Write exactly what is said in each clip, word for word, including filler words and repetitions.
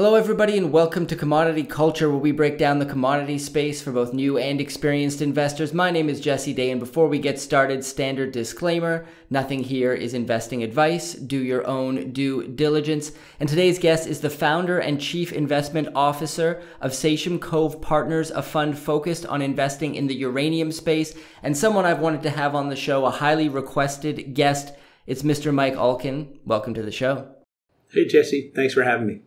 Hello everybody and welcome to Commodity Culture, where we break down the commodity space for both new and experienced investors. My name is Jesse Day, and before we get started, standard disclaimer, nothing here is investing advice. Do your own due diligence. And today's guest is the founder and chief investment officer of Sachem Cove Partners, a fund focused on investing in the uranium space, and someone I've wanted to have on the show, a highly requested guest. It's Mister Mike Alkin. Welcome to the show. Hey Jesse, thanks for having me.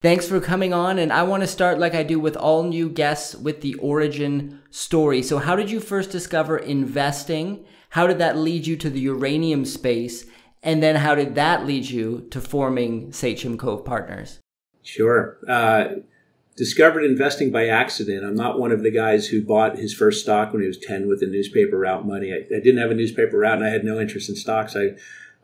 Thanks for coming on, and I want to start like I do with all new guests with the origin story. So how did you first discover investing? How did that lead you to the uranium space? And then how did that lead you to forming Sachem Cove Partners? Sure. Uh, discovered investing by accident. I'm not one of the guys who bought his first stock when he was ten with the newspaper route money. I, I didn't have a newspaper route and I had no interest in stocks. I,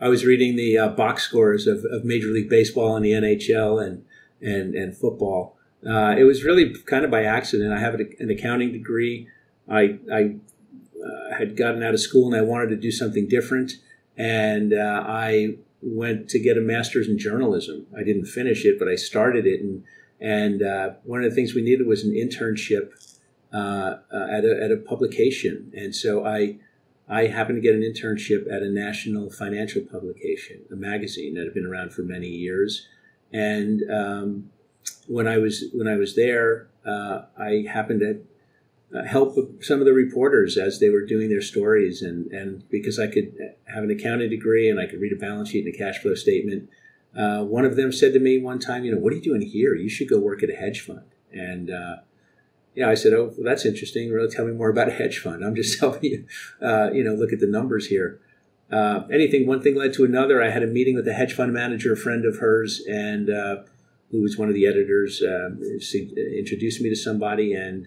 I was reading the uh, box scores of, of Major League Baseball and the N H L and And, and football. Uh, it was really kind of by accident. I have an accounting degree. I, I uh, had gotten out of school and I wanted to do something different. And uh, I went to get a master's in journalism. I didn't finish it, but I started it. And, and uh, one of the things we needed was an internship uh, uh, at, a, at a publication. And so I, I happened to get an internship at a national financial publication, a magazine that had been around for many years. And um, when I was when I was there, uh, I happened to uh, help some of the reporters as they were doing their stories, and, and because I could have an accounting degree and I could read a balance sheet and a cash flow statement, uh, one of them said to me one time, "You know, what are you doing here? You should go work at a hedge fund." And uh, yeah, I said, "Oh, well, that's interesting. Really, tell me more about a hedge fund. I'm just helping you, uh, you know, look at the numbers here." Uh, anything, one thing led to another. I had a meeting with a hedge fund manager, a friend of hers, and uh, who was one of the editors, uh, introduced me to somebody, and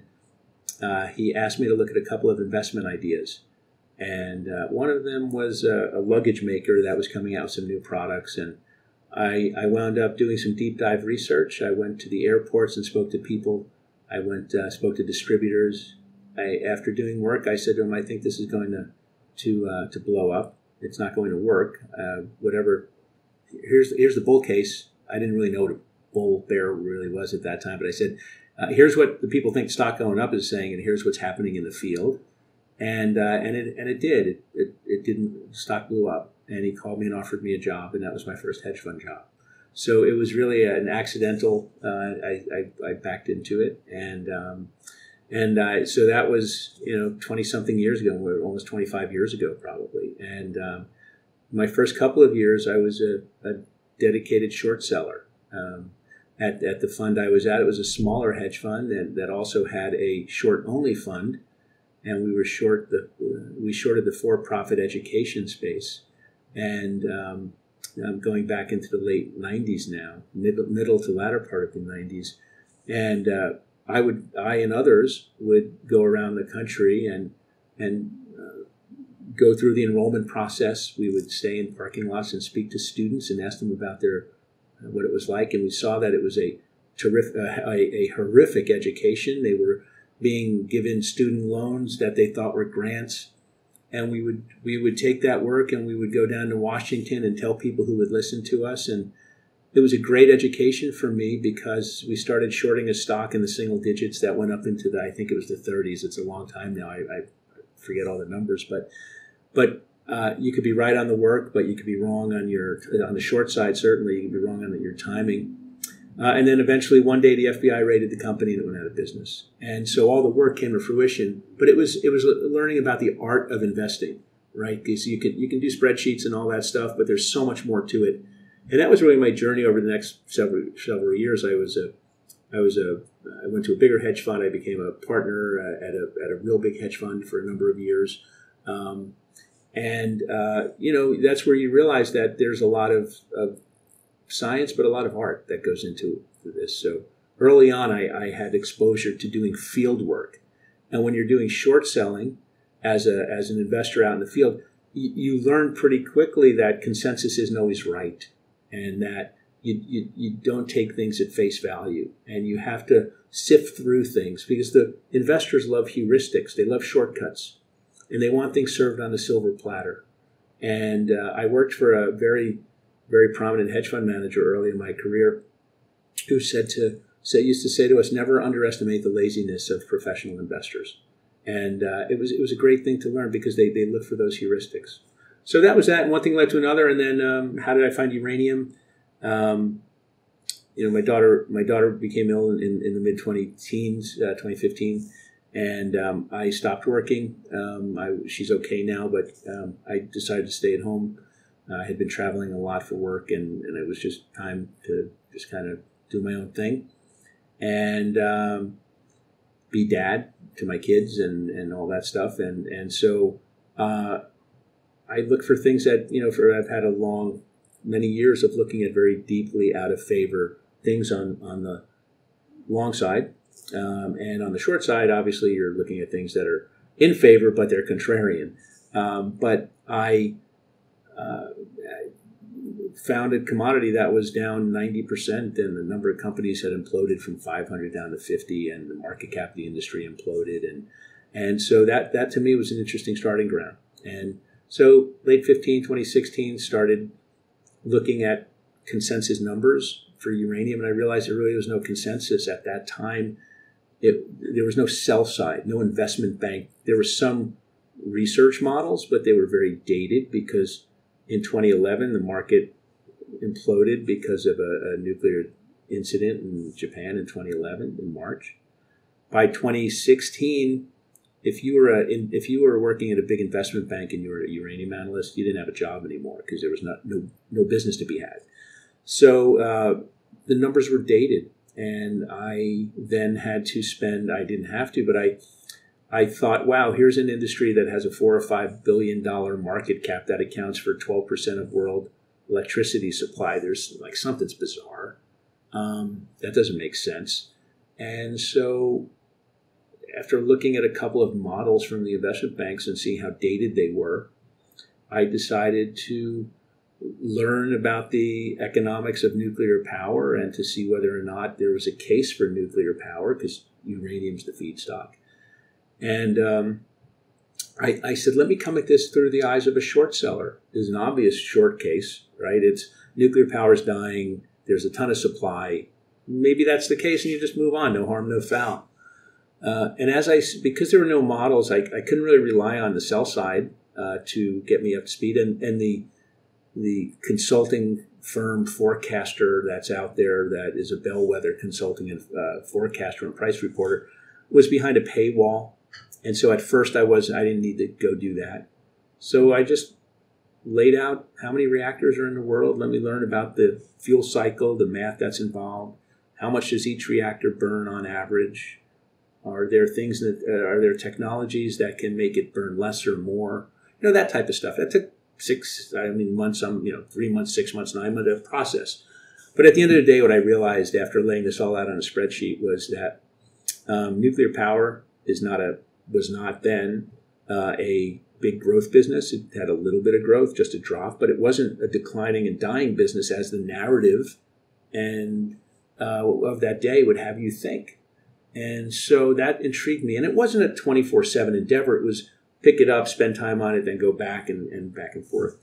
uh, he asked me to look at a couple of investment ideas. And uh, one of them was a, a luggage maker that was coming out with some new products. And I, I wound up doing some deep dive research. I went to the airports and spoke to people. I went, uh, spoke to distributors. I, after doing work, I said to him, I think this is going to, to, uh, to blow up. It's not going to work. Uh, whatever. Here's here's the bull case. I didn't really know what a bull bear really was at that time, but I said, uh, here's what the people think stock going up is saying, and here's what's happening in the field. And uh, and it and it did. It, it it didn't. Stock blew up, and he called me and offered me a job, and that was my first hedge fund job. So it was really an accidental. Uh, I, I I backed into it, and um, and uh, so that was, you know, twenty something years ago, almost twenty-five years ago probably. And um, my first couple of years, I was a, a dedicated short seller um, at, at the fund I was at. It was a smaller hedge fund that, that also had a short only fund. And we were short, the we shorted the for-profit education space. And um, I'm going back into the late nineties now, middle, middle to latter part of the nineties. And uh, I would, I and others would go around the country and and uh, go through the enrollment process. We would stay in parking lots and speak to students and ask them about their uh, what it was like. And we saw that it was a terrific, uh, a, a horrific education. They were being given student loans that they thought were grants. And we would we would take that work and we would go down to Washington and tell people who would listen to us. And it was a great education for me because we started shorting a stock in the single digits that went up into the, I think it was the thirties. It's a long time now. I, I forget all the numbers, but but uh, you could be right on the work, but you could be wrong on your on the short side. Certainly, you could be wrong on your timing. Uh, and then eventually, one day, the F B I raided the company that went out of business, and so all the work came to fruition. But it was it was learning about the art of investing, right? Because you can you can do spreadsheets and all that stuff, but there's so much more to it. And that was really my journey over the next several several years. I was a, I was a, I went to a bigger hedge fund. I became a partner at a at a real big hedge fund for a number of years, um, and uh, you know, that's where you realize that there's a lot of, of science, but a lot of art that goes into this. So early on, I, I had exposure to doing field work, and when you're doing short selling as a as an investor out in the field, you, you learn pretty quickly that consensus isn't always right. And that you, you you don't take things at face value, and you have to sift through things because the investors love heuristics, they love shortcuts, and they want things served on a silver platter. And uh, I worked for a very, very prominent hedge fund manager early in my career, who said to say used to say to us, never underestimate the laziness of professional investors. And uh, it was it was a great thing to learn, because they, they look for those heuristics. So that was that. One thing led to another, and then um, how did I find uranium? Um, you know, my daughter my daughter became ill in, in the mid twenty teens, uh, twenty fifteen, and um, I stopped working. Um, I, she's okay now, but um, I decided to stay at home. Uh, I had been traveling a lot for work, and, and it was just time to just kind of do my own thing, and um, be dad to my kids and, and all that stuff. And, and so uh, I look for things that, you know, for I've had a long, many years of looking at very deeply out of favor things on, on the long side. Um, and on the short side, obviously, you're looking at things that are in favor, but they're contrarian. Um, but I uh, found a commodity that was down ninety percent, and the number of companies had imploded from five hundred down to fifty, and the market cap of the industry imploded. And and so that, that to me was an interesting starting ground. And so late fifteen, twenty sixteen, started looking at consensus numbers for uranium, and I realized there really was no consensus at that time. It, there was no sell side, no investment bank. There were some research models, but they were very dated, because in twenty eleven, the market imploded because of a, a nuclear incident in Japan in twenty eleven, in March. By twenty sixteen, if you were a, in, if you were working at a big investment bank and you were a uranium analyst, you didn't have a job anymore, because there was not no, no business to be had. So uh, the numbers were dated, and I then had to spend, I didn't have to, but I I thought, wow, here's an industry that has a four or five billion dollar market cap that accounts for twelve percent of world electricity supply. There's like something's bizarre. Um, that doesn't make sense. And so after looking at a couple of models from the investment banks and seeing how dated they were, I decided to learn about the economics of nuclear power and to see whether or not there was a case for nuclear power, because uranium's the feedstock. And um, I, I said, let me come at this through the eyes of a short seller. There's an obvious short case, right? It's nuclear power is dying. There's a ton of supply. Maybe that's the case, and you just move on. No harm, no foul. Uh, and as I, because there were no models, I, I couldn't really rely on the sell side uh, to get me up to speed. And, and the the consulting firm forecaster that's out there, that is a bellwether consulting and uh, forecaster and price reporter, was behind a paywall. And so at first I wasn't, I didn't need to go do that. So I just laid out how many reactors are in the world. Let me learn about the fuel cycle, the math that's involved. How much does each reactor burn on average? Are there things that, uh, are there technologies that can make it burn less or more? You know, that type of stuff. That took six, I mean, months, some, you know, three months, six months, nine months of process. But at the end of the day, what I realized after laying this all out on a spreadsheet was that um, nuclear power is not a, was not then uh, a big growth business. It had a little bit of growth, just a drop, but it wasn't a declining and dying business as the narrative and uh, of that day would have you think. And so that intrigued me. And it wasn't a twenty-four seven endeavor. It was pick it up, spend time on it, then go back and, and back and forth.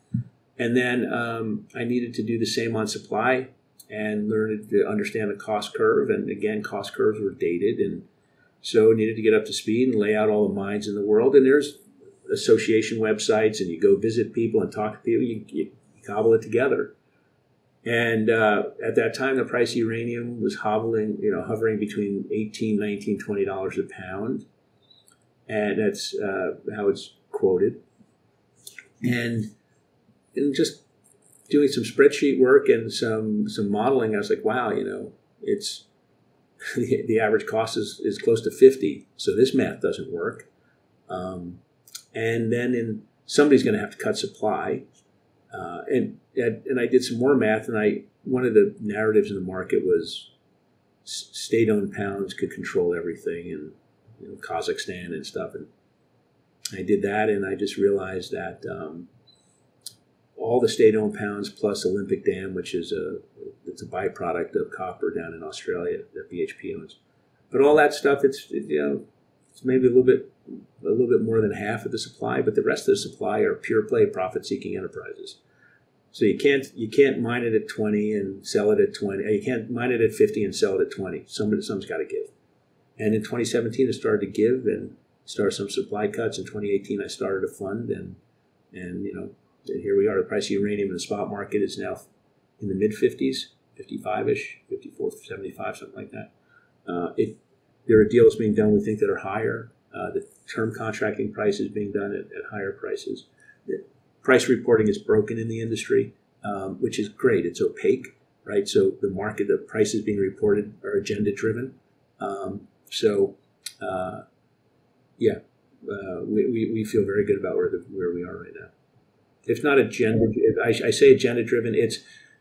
And then um, I needed to do the same on supply and learn to understand the cost curve. And again, cost curves were dated, and so needed to get up to speed and lay out all the mines in the world. And there's association websites, and you go visit people and talk to people. You, you, you cobble it together. And uh, at that time, the price of uranium was hobbling, you know, hovering between eighteen dollars, nineteen dollars, twenty dollars a pound. And that's uh, how it's quoted. And, and just doing some spreadsheet work and some, some modeling, I was like, wow, you know, it's... The, the average cost is, is close to fifty, so this math doesn't work. Um, and then in, somebody's going to have to cut supply. Uh, and and I did some more math, and I one of the narratives in the market was state-owned pounds could control everything, and you know, Kazakhstan and stuff. And I did that, and I just realized that um, all the state-owned pounds plus Olympic Dam, which is a It's a byproduct of copper down in Australia that B H P owns, but all that stuff, it's it, you know, it's maybe a little bit a little bit more than half of the supply, but the rest of the supply are pure play profit seeking enterprises. So you can't you can't mine it at twenty and sell it at twenty. You can't mine it at fifty and sell it at twenty. Somebody some's got to give. And in twenty seventeen, it started to give and started some supply cuts. In twenty eighteen, I started a fund, and and you know and here we are. The price of uranium in the spot market is now in the mid fifties, fifty-five-ish, fifty-four seventy-five, something like that. Uh, if there are deals being done, we think that are higher. Uh, the term contracting price is being done at, at higher prices. The price reporting is broken in the industry, um, which is great. It's opaque, right? So the market, the prices being reported are agenda-driven. Um, so, uh, yeah, uh, we, we, we feel very good about where the, where we are right now. If not agenda, if I, I say agenda-driven, it's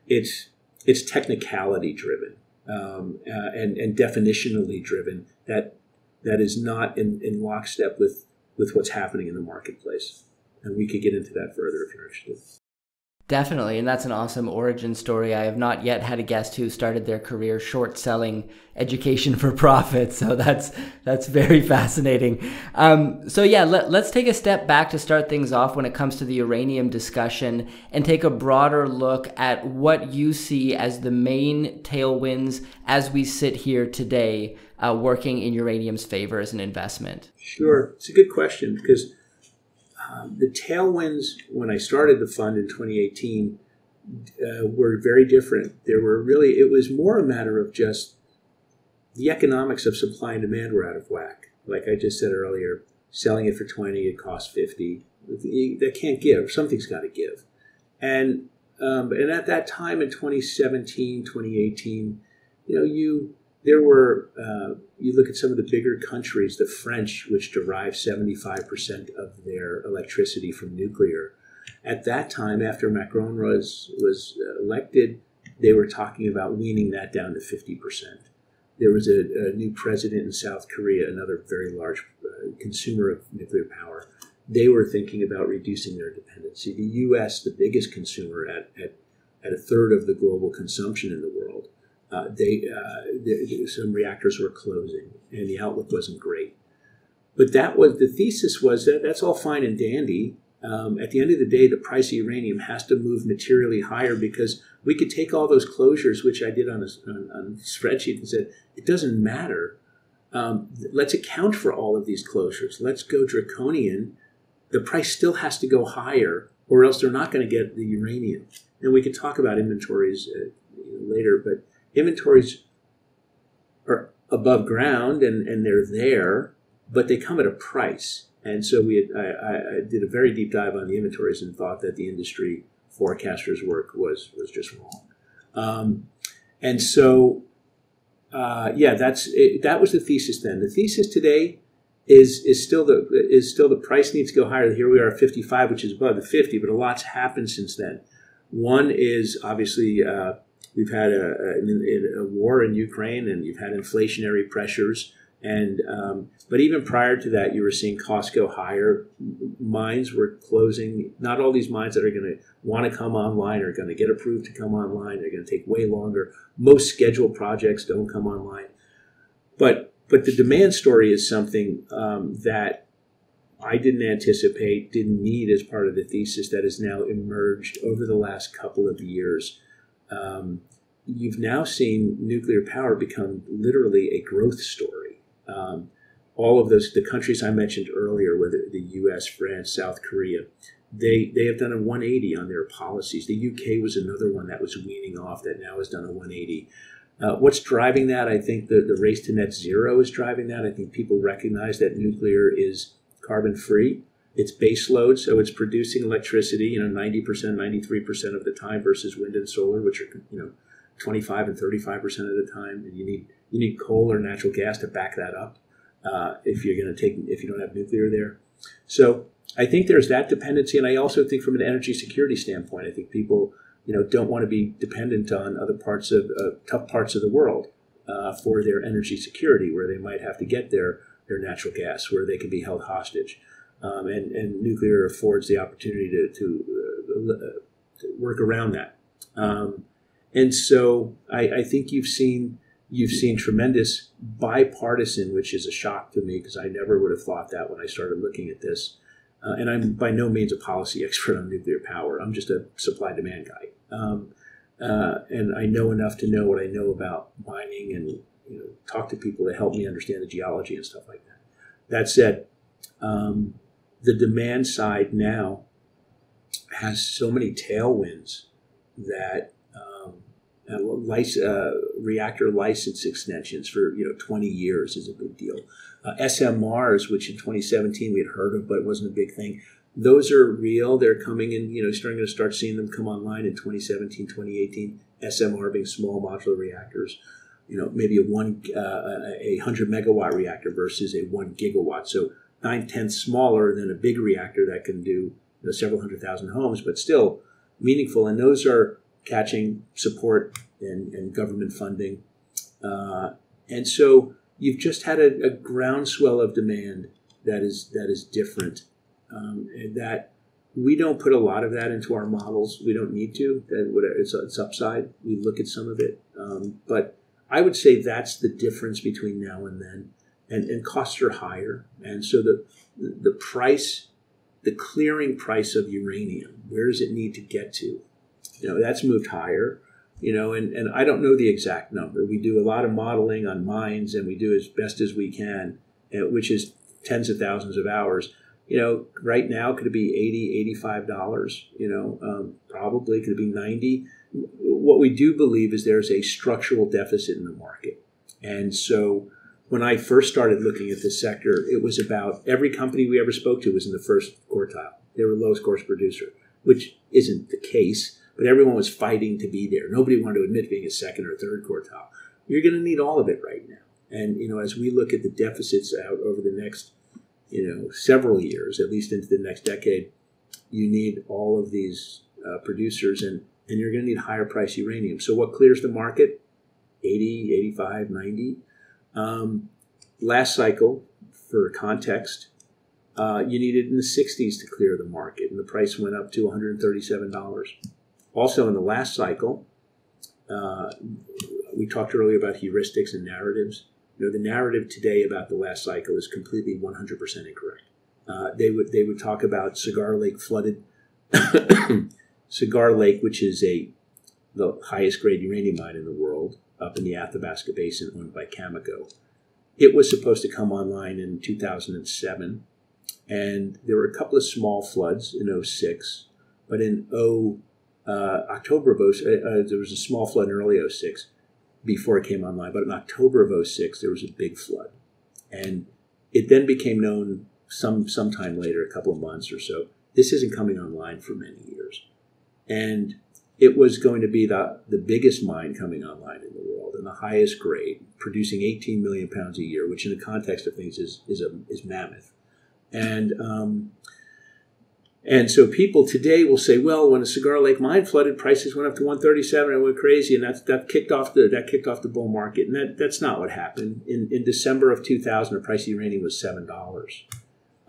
it's it's technicality-driven um, uh, and and definitionally driven. That that is not in, in lockstep with with what's happening in the marketplace. And we could get into that further if you're interested. Definitely, and that's an awesome origin story. I have not yet had a guest who started their career short selling education for profit, so that's that's very fascinating. Um, so yeah, let, let's take a step back to start things off when it comes to the uranium discussion and take a broader look at what you see as the main tailwinds as we sit here today, uh, working in uranium's favor as an investment. Sure, it's a good question because Um, the tailwinds, when I started the fund in twenty eighteen, uh, were very different. There were really, it was more a matter of just the economics of supply and demand were out of whack. Like I just said earlier, selling it for twenty, it costs fifty. That can't give. Something's got to give. And um, and at that time in twenty seventeen, twenty eighteen, you know, you there were, uh, you look at some of the bigger countries, the French, which derive seventy-five percent of their electricity from nuclear. At that time, after Macron was, was elected, they were talking about weaning that down to fifty percent. There was a, a new president in South Korea, another very large uh, consumer of nuclear power. They were thinking about reducing their dependency. The U S, the biggest consumer at, at, at a third of the global consumption in the world, Uh, they, uh, they, some reactors were closing, and the outlook wasn't great. But that was the thesis was that that's all fine and dandy. Um, at the end of the day, the price of uranium has to move materially higher because we could take all those closures, which I did on a, on, on a spreadsheet, and said, it doesn't matter. Um, let's account for all of these closures. Let's go draconian. The price still has to go higher, or else they're not going to get the uranium. And we could talk about inventories uh, later, but inventories are above ground and, and they're there, but they come at a price. And so we had, I, I did a very deep dive on the inventories and thought that the industry forecaster's work was, was just wrong. Um, and so, uh, yeah, that's it, that was the thesis then. The thesis today is is still the is still the price needs to go higher. Here we are at fifty-five, which is above the fifty, but a lot's happened since then. One is obviously. Uh, We've had a, a, a war in Ukraine, and you've had inflationary pressures. And um, but even prior to that, you were seeing costs go higher. Mines were closing. Not all these mines that are going to want to come online are going to get approved to come online. They're going to take way longer. Most scheduled projects don't come online. But but the demand story is something um, that I didn't anticipate, didn't need as part of the thesis that has now emerged over the last couple of years. Um, you've now seen nuclear power become literally a growth story. Um, all of those, the countries I mentioned earlier, whether the U S, France, South Korea, they, they have done a one eighty on their policies. The U K was another one that was weaning off that now has done a one eighty. Uh, what's driving that? I think the, the race to net zero is driving that. I think people recognize that nuclear is carbon free. It's baseload, so it's producing electricity, you know, ninety percent, ninety-three percent of the time versus wind and solar, which are, you know, twenty-five and thirty-five percent of the time. And you need you need coal or natural gas to back that up uh, if you're going to take if you don't have nuclear there. So I think there's that dependency, and I also think from an energy security standpoint, I think people, you know, don't want to be dependent on other parts of uh, tough parts of the world uh, for their energy security, where they might have to get their their natural gas, where they can be held hostage. Um, and, and nuclear affords the opportunity to, to, uh, to work around that. Um, and so I, I think you've seen you've seen tremendous bipartisan, which is a shock to me because I never would have thought that when I started looking at this, Uh, and I'm by no means a policy expert on nuclear power. I'm just a supply-demand guy. Um, uh, and I know enough to know what I know about mining and you know, talk to people to help me understand the geology and stuff like that. That said, um, the demand side now has so many tailwinds that um, uh, lic- uh, reactor license extensions for you know twenty years is a big deal. Uh, S M Rs, which in twenty seventeen we had heard of, but it wasn't a big thing. Those are real. They're coming in, you know, starting to start seeing them come online in twenty seventeen, twenty eighteen, S M R being small modular reactors. You know, maybe a one uh, a hundred megawatt reactor versus a one gigawatt, so nine tenths smaller than a big reactor that can do you know, several hundred thousand homes, but still meaningful. And those are catching support and, and government funding, uh, and so you've just had a, a groundswell of demand that is that is different, um, and that we don't put a lot of that into our models. We don't need to. That whatever it's, it's upside. We look at some of it, um, but. I would say that's the difference between now and then, and, and costs are higher. And so the the price, the clearing price of uranium, where does it need to get to? You know, that's moved higher, you know, and, and I don't know the exact number. We do a lot of modeling on mines and we do as best as we can, which is tens of thousands of hours. You know, right now, could it be eighty dollars, eighty-five dollars? You know, um, probably could it be ninety dollars? What we do believe is there's a structural deficit in the market. And so when I first started looking at this sector, it was about every company we ever spoke to was in the first quartile. They were lowest cost producer, which isn't the case, but everyone was fighting to be there. Nobody wanted to admit being a second or third quartile. You're going to need all of it right now. And, you know, as we look at the deficits out over the next, you know, several years, at least into the next decade, you need all of these uh, producers and And you're going to need higher price uranium. So what clears the market? eighty, eighty-five, ninety. Um, last cycle, for context, uh, you needed in the sixties to clear the market, and the price went up to one hundred thirty-seven dollars. Also in the last cycle, uh, we talked earlier about heuristics and narratives. You know, the narrative today about the last cycle is completely one hundred percent incorrect. Uh, they would they would talk about Cigar Lake flooded. Cigar Lake, which is a the highest grade uranium mine in the world, up in the Athabasca Basin, owned by Cameco. It was supposed to come online in two thousand seven, and there were a couple of small floods in oh six, but in oh, uh, October of oh six, uh, there was a small flood in early oh six before it came online, but in October of oh six, there was a big flood. And it then became known some sometime later, a couple of months or so, this isn't coming online for many years. And it was going to be the, the biggest mine coming online in the world and the highest grade, producing eighteen million pounds a year, which in the context of things is is, a, is mammoth. And um, and so people today will say, well, when the Cigar Lake mine flooded, prices went up to one hundred thirty-seven and it went crazy, and that that kicked off the that kicked off the bull market. And that, that's not what happened. In in December of two thousand, the price of uranium was seven dollars.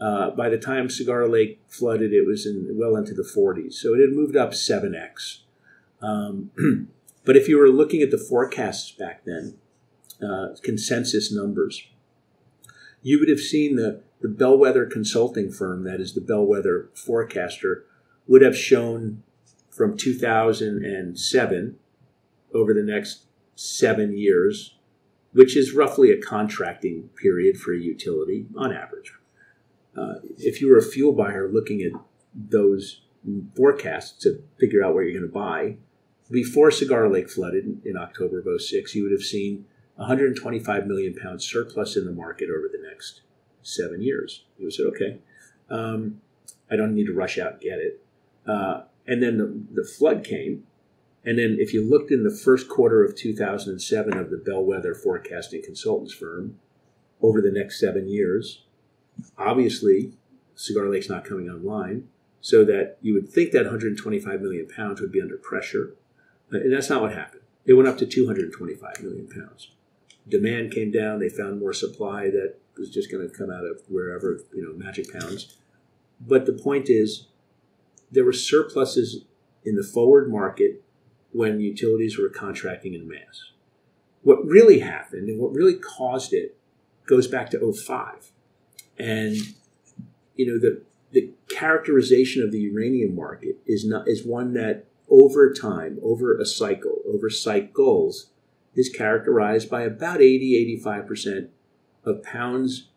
Uh, by the time Cigar Lake flooded, it was in well into the forties. So it had moved up seven x. Um, but if you were looking at the forecasts back then, uh, consensus numbers, you would have seen the, the Bellwether consulting firm, that is the Bellwether forecaster, would have shown from two thousand seven over the next seven years, which is roughly a contracting period for a utility on average. Uh, if you were a fuel buyer looking at those forecasts to figure out where you're going to buy, before Cigar Lake flooded in October of oh six, you would have seen one hundred twenty-five million pounds surplus in the market over the next seven years. You would say, okay, um, I don't need to rush out and get it. Uh, and then the, the flood came. And then if you looked in the first quarter of two thousand seven of the Bellwether forecasting consultants firm over the next seven years, obviously, Cigar Lake's not coming online, so that you would think that one hundred twenty-five million pounds would be under pressure. And that's not what happened. It went up to two hundred twenty-five million pounds. Demand came down. They found more supply that was just going to come out of wherever, you know, magic pounds. But the point is, there were surpluses in the forward market when utilities were contracting en masse. What really happened and what really caused it goes back to oh five. And, you know, the, the characterization of the uranium market is not is one that over time, over a cycle, over cycles, is characterized by about eighty, eighty-five percent of pounds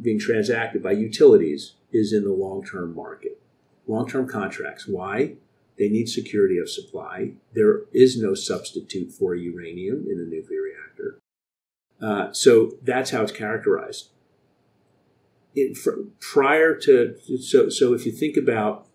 being transacted by utilities is in the long-term market, long-term contracts. Why? They need security of supply. There is no substitute for uranium in a nuclear reactor. Uh, so that's how it's characterized. It, for, prior to, so, so if you think about,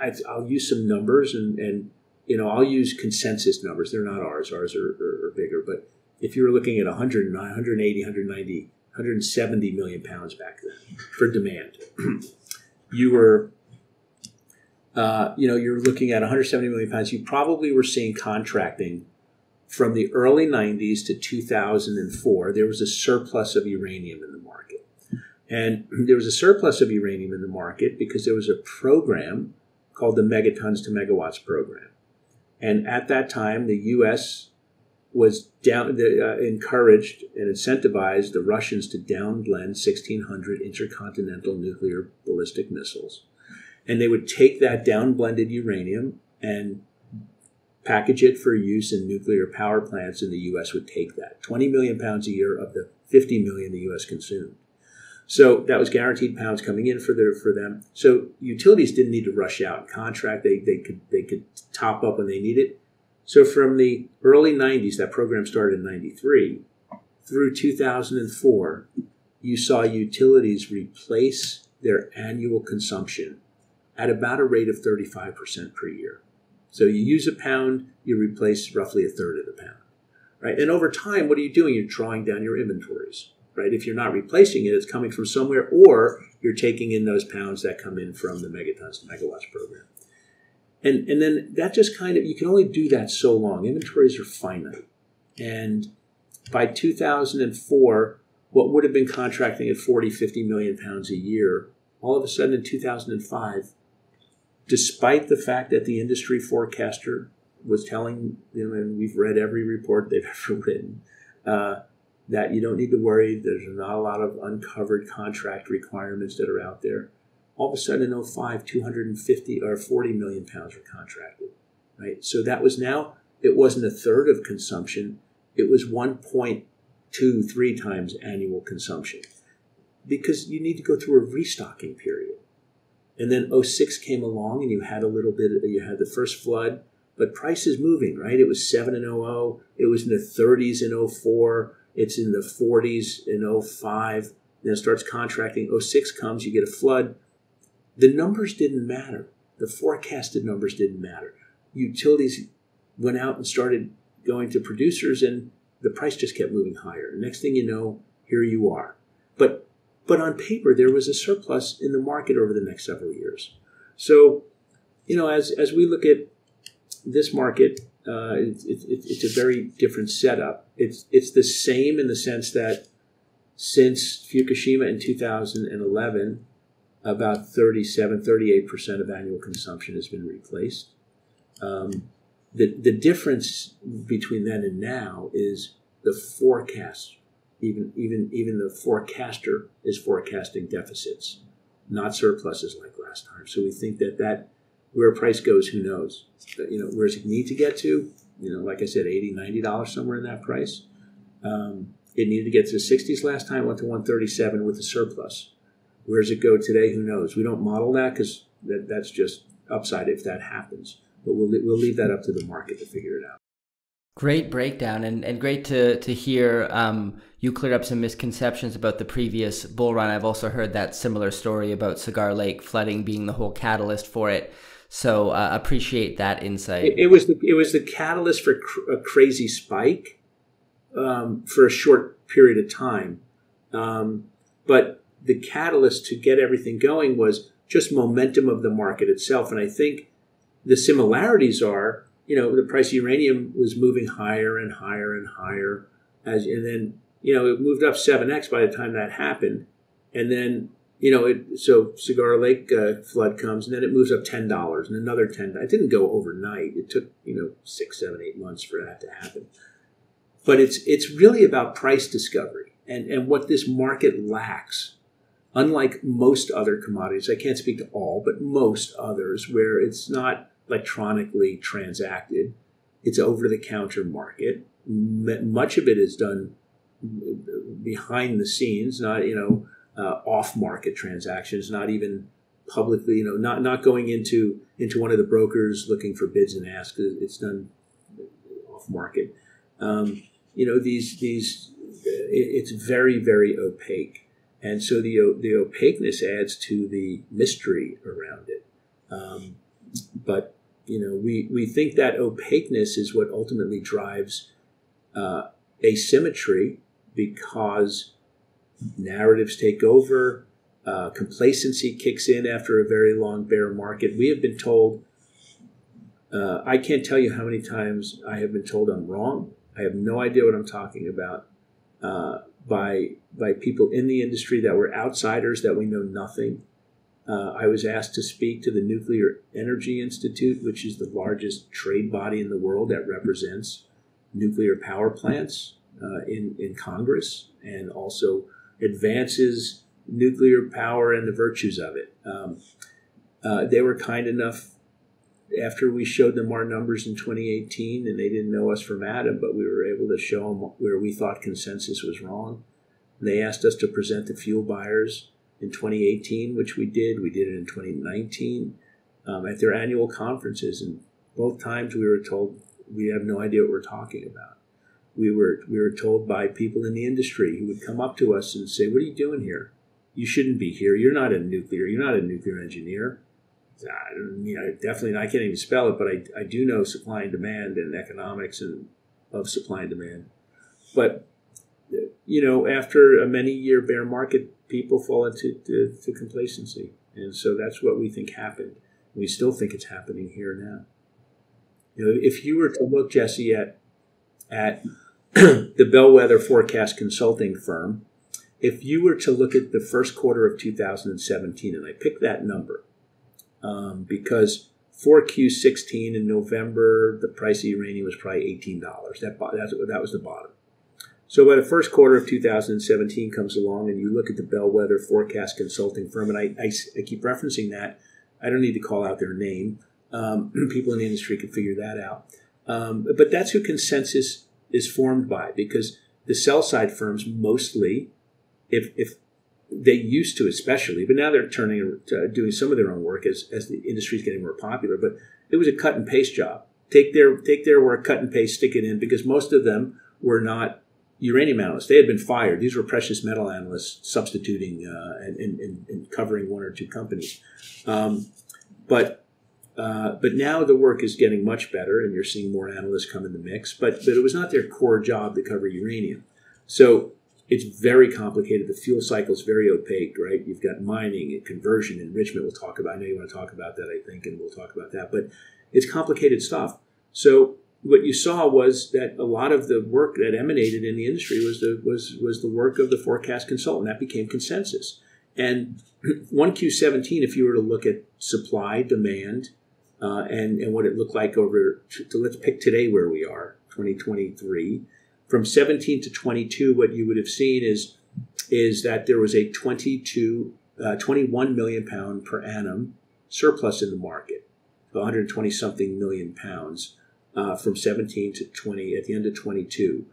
I, I'll use some numbers and, and, you know, I'll use consensus numbers. They're not ours. Ours are, are, are bigger. But if you were looking at one hundred, one eighty, one ninety, one seventy million pounds back then for demand, you were, uh, you know, you're looking at one hundred seventy million pounds. You probably were seeing contracting from the early nineties to two thousand four. There was a surplus of uranium in the market. And there was a surplus of uranium in the market because there was a program called the Megatons to Megawatts program. And at that time, the U S was down, uh, encouraged and incentivized the Russians to downblend sixteen hundred intercontinental nuclear ballistic missiles. And they would take that downblended uranium and package it for use in nuclear power plants, and the U S would take that. twenty million pounds a year of the fifty million the U S consumed. So that was guaranteed pounds coming in for their, for them. So utilities didn't need to rush out and contract. They, they could, they could top up when they needed. So from the early nineties, that program started in ninety-three, through two thousand four, you saw utilities replace their annual consumption at about a rate of thirty-five percent per year. So you use a pound, you replace roughly a third of the pound, right? And over time, what are you doing? You're drawing down your inventories, right? If you're not replacing it, it's coming from somewhere, or you're taking in those pounds that come in from the Megatons to Megawatts program. And and then that just kind of, you can only do that so long. Inventories are finite. And by two thousand four, what would have been contracting at forty, fifty million pounds a year, all of a sudden in two thousand five, despite the fact that the industry forecaster was telling, you know, and we've read every report they've ever written, uh, that you don't need to worry, there's not a lot of uncovered contract requirements that are out there. All of a sudden in oh five, two hundred fifty or forty million pounds were contracted, right? So that was now, it wasn't a third of consumption. It was one point two three times annual consumption, because you need to go through a restocking period. And then oh six came along and you had a little bit, of, you had the first flood, but price is moving, right? It was seven in oh oh. It was in the thirties in oh four. It's in the forties in oh five. Then it starts contracting. oh six comes, you get a flood. The numbers didn't matter. The forecasted numbers didn't matter. Utilities went out and started going to producers, and the price just kept moving higher. Next thing you know, here you are. But but on paper, there was a surplus in the market over the next several years. So, you know, as as we look at this market, uh, it, it, it's a very different setup. It's it's the same in the sense that since Fukushima in two thousand eleven, about thirty-seven, thirty-eight percent of annual consumption has been replaced. Um, the, the difference between then and now is the forecast. Even, even, even the forecaster is forecasting deficits, not surpluses like last time. So we think that, that where price goes, who knows? You know, where does it need to get to? You know, like I said, eighty dollars, ninety dollars, somewhere in that price. Um, it needed to get to the sixties last time, went to one thirty-seven with a surplus. Where does it go today? Who knows? We don't model that because that, that's just upside if that happens. But we'll, we'll leave that up to the market to figure it out. Great breakdown, and, and great to, to hear um, you clear up some misconceptions about the previous bull run. I've also heard that similar story about Cigar Lake flooding being the whole catalyst for it. So uh, appreciate that insight. It, it, was the, it was the catalyst for cr- a crazy spike um, for a short period of time. Um, but... the catalyst to get everything going was just momentum of the market itself. And I think the similarities are, you know, the price of uranium was moving higher and higher and higher. As, and then, you know, it moved up seven X by the time that happened. And then, you know, it so Cigar Lake uh, flood comes, and then it moves up ten dollars and another ten dollars. It didn't go overnight. It took, you know, six, seven, eight months for that to happen. But it's it's really about price discovery and, and what this market lacks. unlike most other commodities, I can't speak to all, but most others, where it's not electronically transacted, it's over-the-counter market. M- much of it is done behind the scenes, not, you know, uh, off-market transactions, not even publicly, you know, not, not going into, into one of the brokers looking for bids and asks. It's done off-market. Um, you know, these, these, it's very, very opaque. And so the the opaqueness adds to the mystery around it. Um, but, you know, we, we think that opaqueness is what ultimately drives uh, asymmetry, because narratives take over, uh, complacency kicks in after a very long bear market. We have been told, uh, I can't tell you how many times I have been told I'm wrong. I have no idea what I'm talking about. Uh, by by people in the industry that were outsiders, that we know nothing. Uh, I was asked to speak to the Nuclear Energy Institute, which is the largest trade body in the world that represents nuclear power plants uh, in, in Congress, and also advances nuclear power and the virtues of it. Um, uh, they were kind enough, after we showed them our numbers in twenty eighteen, and they didn't know us from Adam, but we were able to show them where we thought consensus was wrong. And they asked us to present the fuel buyers in twenty eighteen, which we did. We did it in twenty nineteen um, at their annual conferences. And both times we were told, we have no idea what we're talking about. We were, we were told by people in the industry who would come up to us and say, what are you doing here? You shouldn't be here. You're not a nuclear, you're not a nuclear engineer. I don't, you know, definitely, I can't even spell it, but I, I do know supply and demand and economics and of supply and demand. But, you know, after a many-year bear market, people fall into to, to complacency. And so that's what we think happened. We still think it's happening here now. You know, if you were to look, Jesse, at, at the Bellwether Forecast Consulting firm, if you were to look at the first quarter of two thousand seventeen, and I picked that number, Um, because four Q sixteen in November, the price of uranium was probably eighteen dollars. That, that's, that was the bottom. So by the first quarter of two thousand seventeen comes along, and you look at the Bellwether Forecast Consulting firm, and I, I, I keep referencing that. I don't need to call out their name. Um, people in the industry can figure that out. Um, but that's who consensus is formed by, because the sell-side firms mostly, if if they used to especially, but now they're turning to doing some of their own work as, as the industry is getting more popular. But it was a cut and paste job. Take their take their work, cut and paste, stick it in, because most of them were not uranium analysts. They had been fired. These were precious metal analysts substituting uh, and, and, and covering one or two companies. Um, but uh, but now the work is getting much better, and you're seeing more analysts come in the mix. But but it was not their core job to cover uranium. So it's very complicated. The fuel cycle is very opaque, right? You've got mining and conversion, enrichment. We'll talk about. I know you want to talk about that, I think, and we'll talk about that. But it's complicated stuff. So what you saw was that a lot of the work that emanated in the industry was the was was the work of the forecast consultant. That became consensus. And one Q seventeen, if you were to look at supply, demand, uh, and and what it looked like over. To, to let's pick today where we are, twenty twenty-three. From seventeen to twenty-two, what you would have seen is is that there was a twenty-two, uh, twenty-one million pound per annum surplus in the market, one hundred twenty something million pounds uh, from seventeen to twenty at the end of twenty-two,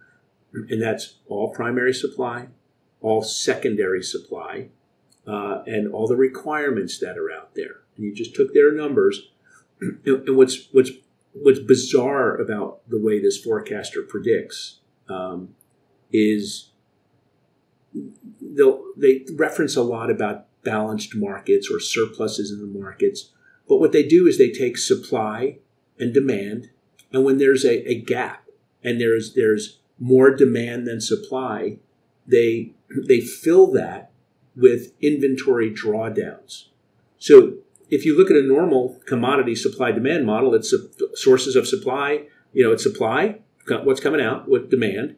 and that's all primary supply, all secondary supply, uh, and all the requirements that are out there. And you just took their numbers, and what's what's what's bizarre about the way this forecaster predicts. Um, is they'll, they reference a lot about balanced markets or surpluses in the markets. But what they do is they take supply and demand, and when there's a, a gap and there's there's more demand than supply, they they fill that with inventory drawdowns. So if you look at a normal commodity supply-demand model, it's a, sources of supply, you know, it's supply, what's coming out, what demand,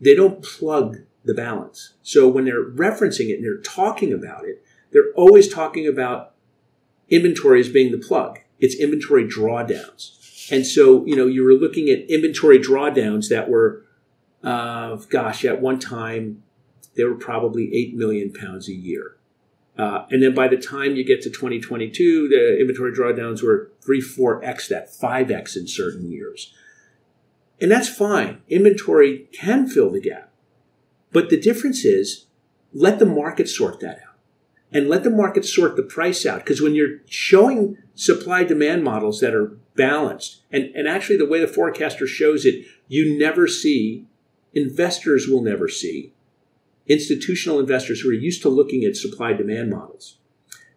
they don't plug the balance. So when they're referencing it and they're talking about it, they're always talking about inventory as being the plug. It's inventory drawdowns. And so, you know, you were looking at inventory drawdowns that were, uh, gosh, at one time, they were probably eight million pounds a year. Uh, and then by the time you get to twenty twenty-two, the inventory drawdowns were three, four X that, five X in certain years. And that's fine. Inventory can fill the gap. But the difference is, let the market sort that out. And let the market sort the price out. Because when you're showing supply-demand models that are balanced, and, and actually the way the forecaster shows it, you never see, investors will never see, institutional investors who are used to looking at supply-demand models.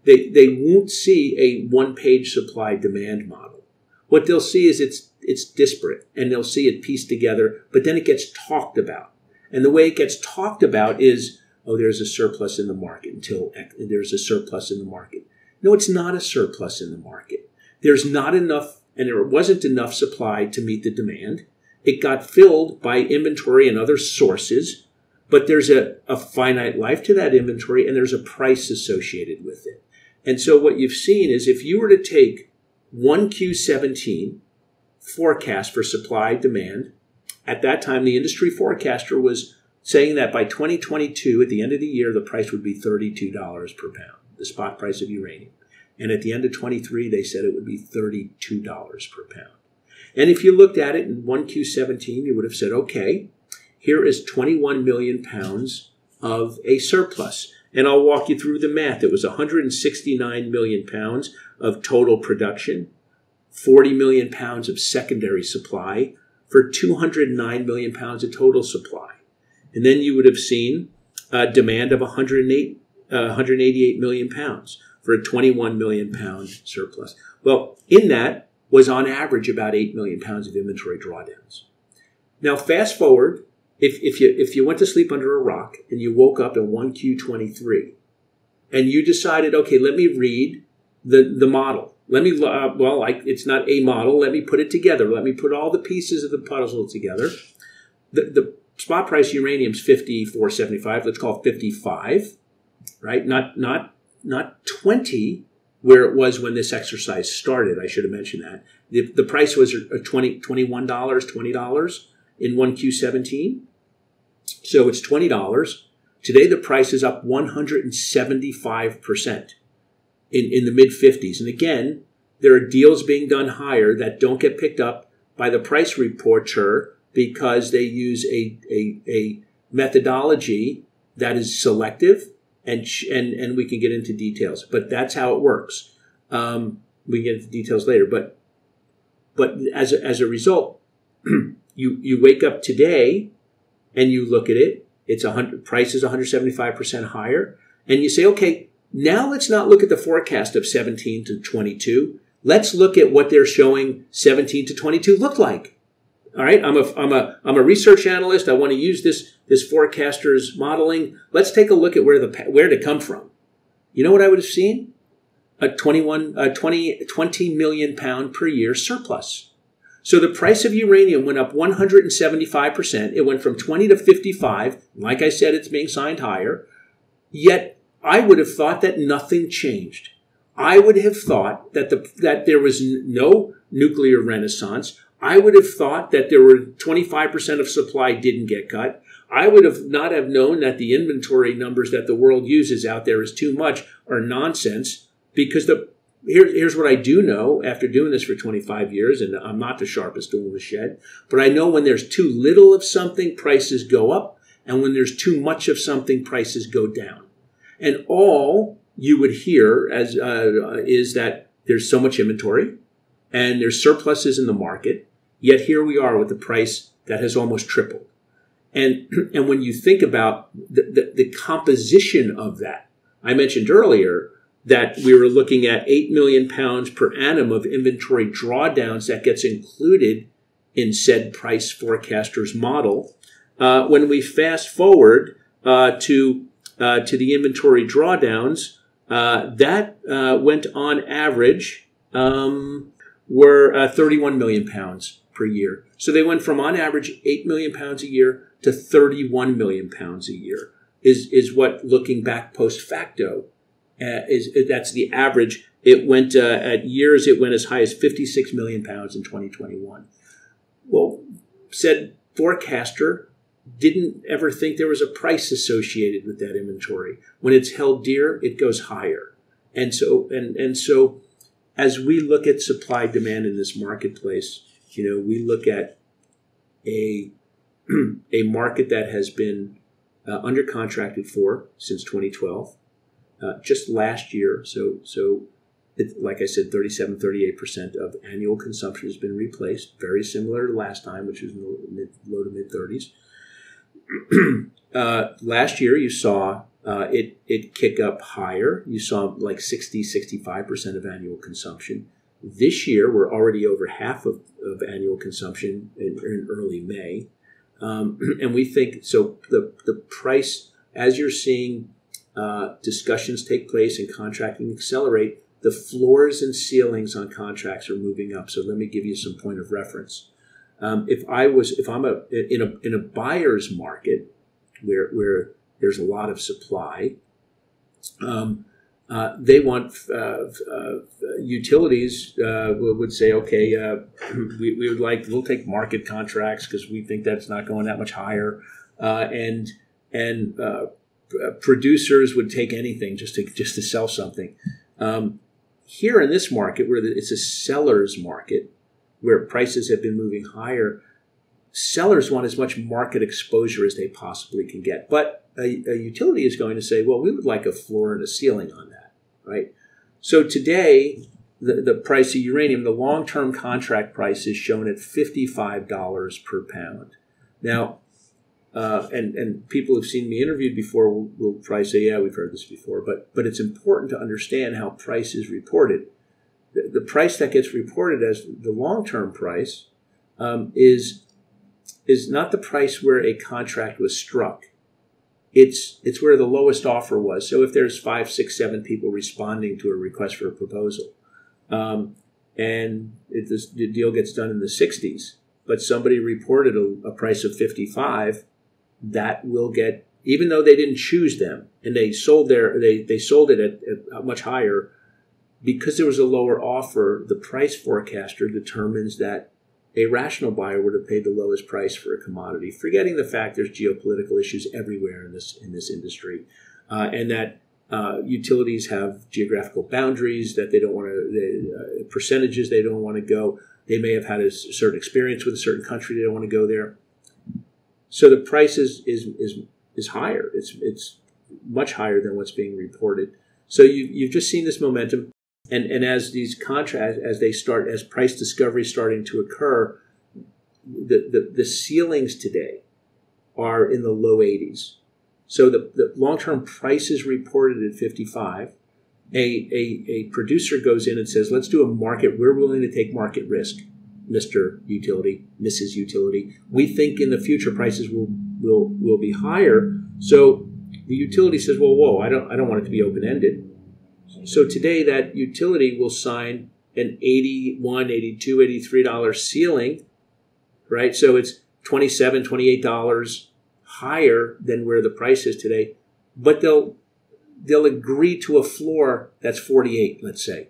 They, they won't see a one-page supply-demand model. What they'll see is it's, it's disparate, and they'll see it pieced together, but then it gets talked about. And the way it gets talked about is, oh, there's a surplus in the market until there's a surplus in the market. No, it's not a surplus in the market. There's not enough, and there wasn't enough supply to meet the demand. It got filled by inventory and other sources, but there's a, a finite life to that inventory, and there's a price associated with it. And so what you've seen is if you were to take one Q seventeen forecast for supply-demand, at that time the industry forecaster was saying that by twenty twenty-two, at the end of the year, the price would be thirty-two dollars per pound, the spot price of uranium. And at the end of twenty-three, they said it would be thirty-two dollars per pound. And if you looked at it in one Q seventeen, you would have said, okay, here is twenty-one million pounds of a surplus. And I'll walk you through the math. It was one hundred sixty-nine million pounds of total production, forty million pounds of secondary supply, for two hundred nine million pounds of total supply. And then you would have seen a demand of one hundred eight, uh, one hundred eighty-eight million pounds for a twenty-one million pound surplus. Well, in that was on average about eight million pounds of inventory drawdowns. Now, fast forward, if, if, you, if you went to sleep under a rock and you woke up in one Q twenty-three and you decided, okay, let me read the, the model. Let me, uh, well, I, it's not a model. Let me put it together. Let me put all the pieces of the puzzle together. The, the spot price uranium is fifty-four seventy-five. Let's call it fifty-five, right? Not not not twenty, where it was when this exercise started. I should have mentioned that the, the price was a twenty, twenty-one dollars, twenty dollars in one Q seventeen. So it's twenty dollars today. The price is up one hundred seventy-five percent in in the mid fifties. And again, there are deals being done higher that don't get picked up by the price reporter, because they use a, a, a methodology that is selective, and, sh- and and we can get into details. But that's how it works. Um, we can get into details later. But but as a, as a result, you you wake up today and you look at it. It's one hundred, price is one hundred seventy-five percent higher, and you say, okay, now let's not look at the forecast of seventeen to twenty-two. Let's look at what they're showing seventeen to twenty-two look like. All right, I'm a I'm a I'm a research analyst. I want to use this this forecaster's modeling. Let's take a look at where the where to come from. You know what I would have seen? A twenty-one a twenty, twenty million pound per year surplus. So the price of uranium went up one hundred seventy-five percent. It went from twenty to fifty-five. Like I said, it's being signed higher. Yet I would have thought that nothing changed. I would have thought that the that there was no nuclear renaissance. I would have thought that there were twenty-five percent of supply didn't get cut. I would have not have known that the inventory numbers that the world uses out there is too much or nonsense, because the here, here's what I do know after doing this for twenty-five years, and I'm not the sharpest tool in the shed, but I know when there's too little of something, prices go up, and when there's too much of something, prices go down. And all you would hear as uh, is that there's so much inventory and there's surpluses in the market. Yet here we are with a price that has almost tripled. And, and when you think about the, the, the composition of that, I mentioned earlier that we were looking at eight million pounds per annum of inventory drawdowns that gets included in said price forecaster's model. Uh, when we fast forward uh, to, uh, to the inventory drawdowns, uh, that uh, went on average um, were uh, thirty-one million pounds per year. So they went from on average eight million pounds a year to thirty-one million pounds a year is, is what, looking back post facto, uh, is that's the average. It went uh, at years, it went as high as fifty-six million pounds in twenty twenty-one. Well, said forecaster didn't ever think there was a price associated with that inventory. When it's held dear, it goes higher. And so, and, and so as we look at supply demand in this marketplace, you know, we look at a, a market that has been uh, under contracted for since twenty twelve, uh, just last year. So, so it, like I said, thirty-seven, thirty-eight percent of annual consumption has been replaced, very similar to last time, which was in the mid, low to mid thirties. uh, last year you saw uh, it it kick up higher. You saw like sixty, sixty-five percent of annual consumption. This year we're already over half of, of annual consumption in, in early May. Um, and we think, so the, the price, as you're seeing uh, discussions take place and contracting accelerate, the floors and ceilings on contracts are moving up. So let me give you some point of reference. Um, if I was, if I'm a in a in a buyer's market where where there's a lot of supply, um, uh, they want uh, uh, utilities uh, would say, okay, uh, we we would like we'll take market contracts because we think that's not going that much higher, uh, and and uh, producers would take anything just to just to sell something. Um, here in this market, where it's a seller's market, where prices have been moving higher, sellers want as much market exposure as they possibly can get. But a, a utility is going to say, well, we would like a floor and a ceiling on that, right? So today, the, the price of uranium, the long-term contract price is shown at fifty-five dollars per pound. Now, uh, and, and people who've seen me interviewed before will, will probably say, yeah, we've heard this before. But, but it's important to understand how price is reported. The price that gets reported as the long-term price um, is is not the price where a contract was struck. It's it's where the lowest offer was. So if there's five, six, seven people responding to a request for a proposal, um, and it, this, the deal gets done in the sixties, but somebody reported a, a price of fifty-five, that will get, even though they didn't choose them and they sold their they they sold it at, at much higher. Because there was a lower offer, the price forecaster determines that a rational buyer would have paid the lowest price for a commodity, forgetting the fact there's geopolitical issues everywhere in this in this industry, uh, and that uh, utilities have geographical boundaries that they don't want to, uh, percentages they don't want to go. They may have had a certain experience with a certain country, they don't want to go there. So the price is is is, is higher. It's it's much higher than what's being reported. So you you've just seen this momentum. And and as these contracts, as they start, as price discovery is starting to occur, the, the, the ceilings today are in the low eighties. So the, the long-term price is reported at fifty-five. A, a a producer goes in and says, let's do a market. We're willing to take market risk, Mister Utility, Missus Utility. We think in the future prices will will will be higher. So the utility says, well, whoa, I don't I don't want it to be open-ended. So today that utility will sign an eighty-one dollars, eighty-two dollars, eighty-three dollars ceiling, right? So it's twenty-seven dollars, twenty-eight dollars higher than where the price is today. But they'll they'll agree to a floor that's forty-eight dollars, let's say.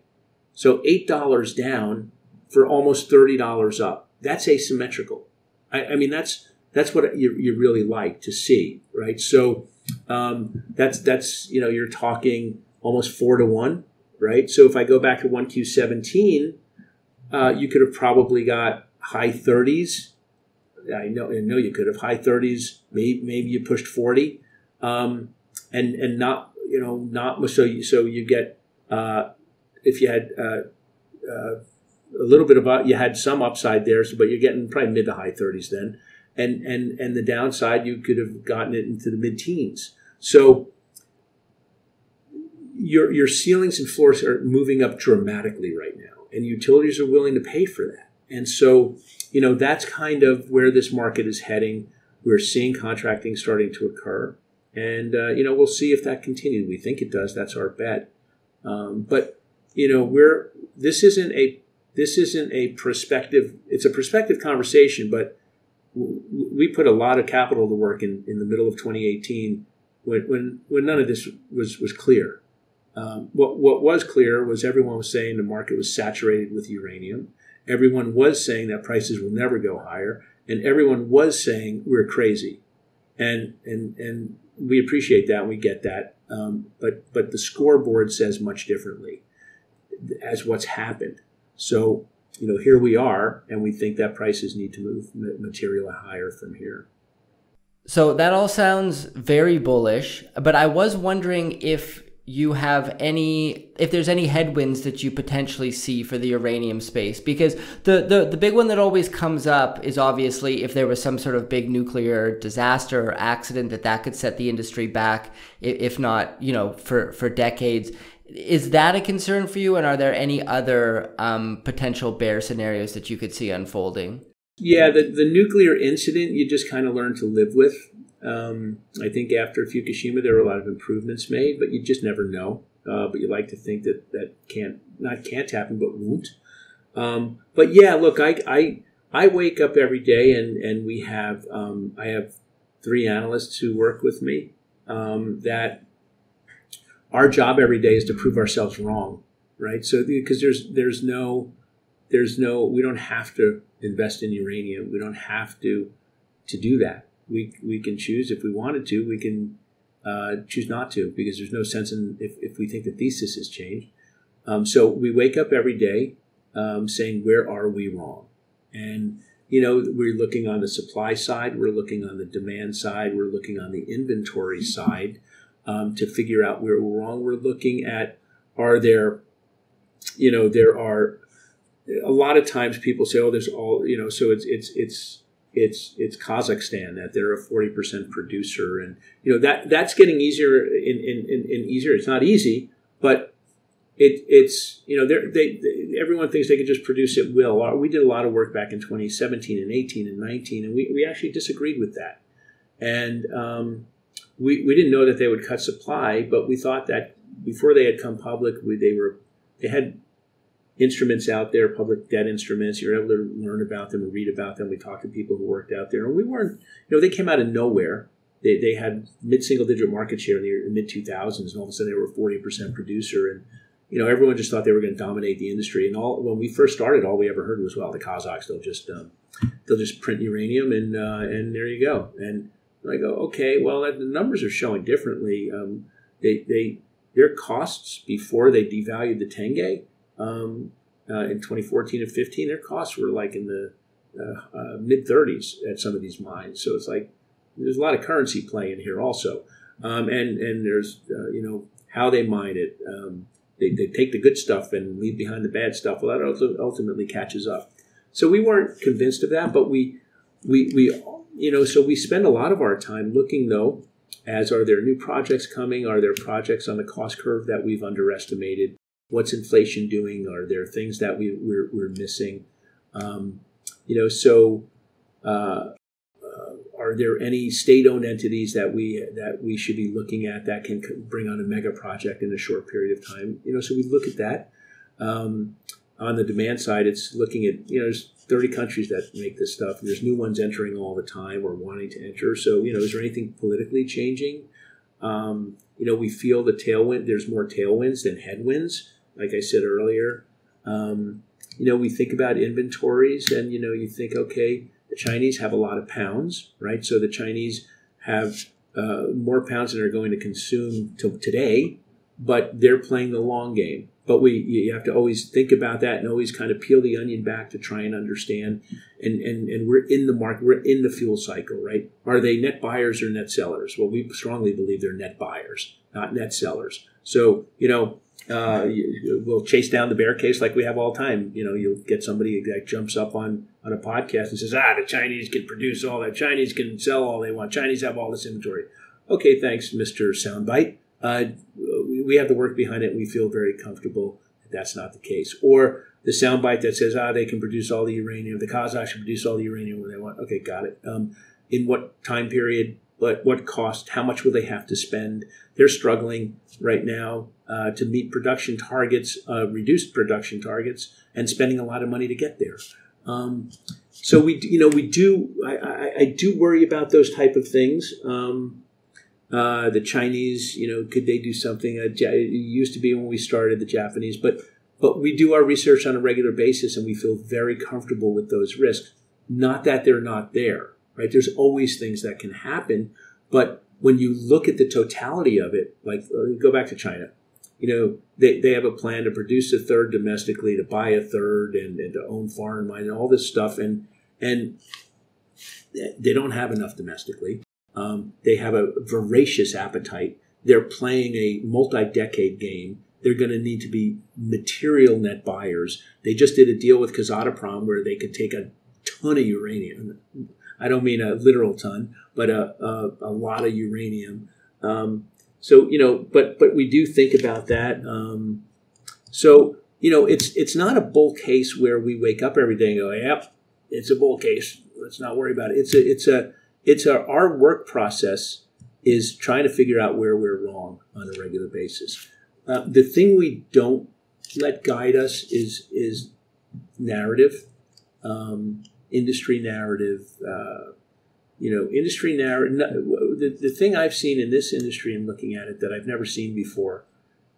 So eight dollars down for almost thirty dollars up. That's asymmetrical. I, I mean, that's that's what you, you really like to see, right? So um, that's that's, you know, you're talking almost four to one, right? So if I go back to one Q seventeen, uh, you could have probably got high thirties. I know, I know you could have high thirties. Maybe, maybe you pushed forty, um, and and not, you know, not so. You, so you get uh, if you had uh, uh, a little bit of up, you had some upside there, so, but you're getting probably mid to high thirties then, and and and the downside you could have gotten it into the mid teens. So. Your your ceilings and floors are moving up dramatically right now, and utilities are willing to pay for that. And so, you know, that's kind of where this market is heading. We're seeing contracting starting to occur, and uh, you know, we'll see if that continues. We think it does. That's our bet. Um, but you know, we're this isn't a this isn't a prospective. It's a prospective conversation, but w- we put a lot of capital to work in, in the middle of twenty eighteen when when when none of this was was clear. Um, what, what was clear was everyone was saying the market was saturated with uranium. Everyone was saying that prices will never go higher. And everyone was saying we're crazy. And and and we appreciate that, and we get that. Um, but but the scoreboard says much differently as what's happened. So, you know, here we are, and we think that prices need to move materially higher from here. So that all sounds very bullish, but I was wondering if you have any, if there's any headwinds that you potentially see for the uranium space, because the, the, the big one that always comes up is obviously if there was some sort of big nuclear disaster or accident, that that could set the industry back, if not, you know, for, for decades. Is that a concern for you? And are there any other um, potential bear scenarios that you could see unfolding? Yeah, the, the nuclear incident, you just kind of learn to live with. Um, I think after Fukushima, there were a lot of improvements made, but you just never know. Uh, but you like to think that that can't, not can't happen, but won't. Um, but yeah, look, I, I, I wake up every day and, and we have, um, I have three analysts who work with me, um, that our job every day is to prove ourselves wrong. Right. So, because there's, there's no, there's no, we don't have to invest in uranium. We don't have to, to do that. We we can choose if we wanted to. We can uh, choose not to, because there's no sense in if, if we think the thesis has changed. Um, so we wake up every day um, saying, where are we wrong? And, you know, we're looking on the supply side. We're looking on the demand side. We're looking on the inventory side um, to figure out where we're wrong. We're looking at, are there, you know, there are a lot of times people say, oh, there's all, you know, so it's, it's, it's, It's it's Kazakhstan that they're a forty percent producer, and you know that that's getting easier in in, in, in easier. It's not easy, but it it's you know they, they everyone thinks they can just produce at will. We did a lot of work back in twenty seventeen and eighteen and nineteen, and we, we actually disagreed with that, and um, we we didn't know that they would cut supply, but we thought that before they had come public, we, they were they had. instruments out there, public debt instruments. You're able to learn about them and read about them. We talked to people who worked out there, and we weren't, you know, they came out of nowhere. They they had mid-single digit market share in the mid two thousands, and all of a sudden they were a forty percent producer. And, you know, everyone just thought they were going to dominate the industry. And all when we first started, all we ever heard was, well, the Kazakhs, they'll just, um, they'll just print uranium, and uh, and there you go. And I go, okay, well, the numbers are showing differently. Um, they, they their costs before they devalued the tenge, Um, uh, in twenty fourteen and fifteen, their costs were like in the uh, uh, mid thirties at some of these mines. So it's like there's a lot of currency play in here also. Um, and, and there's, uh, you know, how they mine it. Um, they, they take the good stuff and leave behind the bad stuff. Well, that ultimately catches up. So we weren't convinced of that, but we, we, we, you know, so we spend a lot of our time looking, though, as are there new projects coming? Are there projects on the cost curve that we've underestimated? What's inflation doing? Are there things that we, we're, we're missing? Um, you know, so uh, uh, are there any state-owned entities that we that we should be looking at that can bring on a mega project in a short period of time? You know, so we look at that. Um, on the demand side, it's looking at, you know, there's thirty countries that make this stuff, and there's new ones entering all the time or wanting to enter. So, you know, is there anything politically changing? Um, you know, we feel the tailwind. There's more tailwinds than headwinds. Like I said earlier, um, you know, we think about inventories, and, you know, you think, okay, the Chinese have a lot of pounds, right? So the Chinese have uh, more pounds than they're going to consume till today, but they're playing the long game. But we, you have to always think about that and always kind of peel the onion back to try and understand. And, and, and we're in the market, we're in the fuel cycle, right? Are they net buyers or net sellers? Well, we strongly believe they're net buyers, not net sellers. So, you know, Uh, we'll chase down the bear case like we have all the time. You know, you'll get somebody that jumps up on, on a podcast and says, ah, the Chinese can produce all that. Chinese can sell all they want. Chinese have all this inventory. Okay, thanks, Mister Soundbite. Uh, we have the work behind it, and we feel very comfortable that that's not the case. Or the soundbite that says, ah, they can produce all the uranium. The Kazakhs can produce all the uranium when they want. Okay, got it. Um, in what time period? But what cost? How much will they have to spend? They're struggling right now uh, to meet production targets, uh, reduced production targets, and spending a lot of money to get there. Um, so we, you know, we do. I, I, I do worry about those type of things. Um, uh, the Chinese, you know, could they do something? It used to be when we started the Japanese, but but we do our research on a regular basis, and we feel very comfortable with those risks. Not that they're not there. Right? There's always things that can happen, But when you look at the totality of it, like go back to China, you know, they, they have a plan to produce a third domestically, to buy a third, and, and to own foreign mines and all this stuff. And and they don't have enough domestically. Um, they have a voracious appetite. They're playing a multi-decade game. They're going to need to be material net buyers. They just did a deal with Kazatomprom where they could take a ton of uranium. I don't mean a literal ton, but a, a, a lot of uranium. Um, so, you know, but but we do think about that. Um, so, you know, it's it's not a bull case where we wake up every day and go, yep, it's a bull case. Let's not worry about it. It's a, it's a, it's a, our work process is trying to figure out where we're wrong on a regular basis. Uh, the thing we don't let guide us is is narrative, um, industry narrative. Uh, you know, industry narrative. The, the thing I've seen in this industry and looking at it that I've never seen before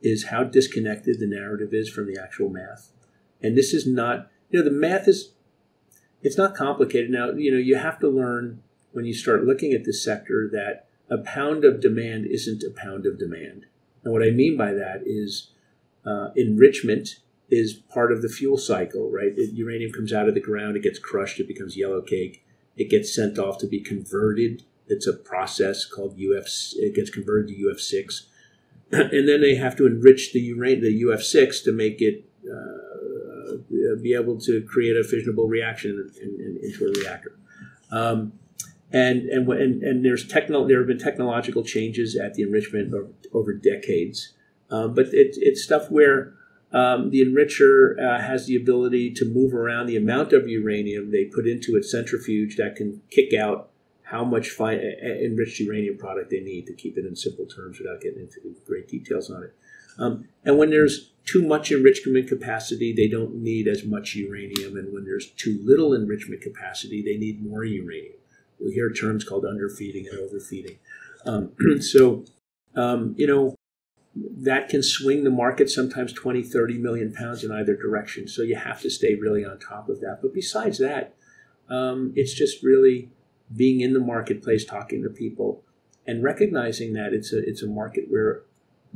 is how disconnected the narrative is from the actual math. And this is not, you know, the math is, it's not complicated. Now, you know, you have to learn when you start looking at this sector that a pound of demand isn't a pound of demand. And what I mean by that is uh, enrichment is part of the fuel cycle, right? The uranium comes out of the ground, it gets crushed, it becomes yellow cake. It gets sent off to be converted. It's a process called U F. It gets converted to U F six. And then they have to enrich the uranium, the U F six, to make it uh, be able to create a fissionable reaction in, in, into a reactor. Um, And and and and there's techno there have been technological changes at the enrichment over, over decades, um, but it, it's stuff where um, the enricher uh, has the ability to move around the amount of uranium they put into its centrifuge that can kick out how much fine, enriched uranium product they need, to keep it in simple terms without getting into great details on it. Um, and when there's too much enrichment capacity, they don't need as much uranium, and when there's too little enrichment capacity, they need more uranium. We hear terms called underfeeding and overfeeding. Um, so, um, you know, that can swing the market sometimes twenty, thirty million pounds in either direction. So you have to stay really on top of that. But besides that, um, it's just really being in the marketplace, talking to people, and recognizing that it's a, it's a market where,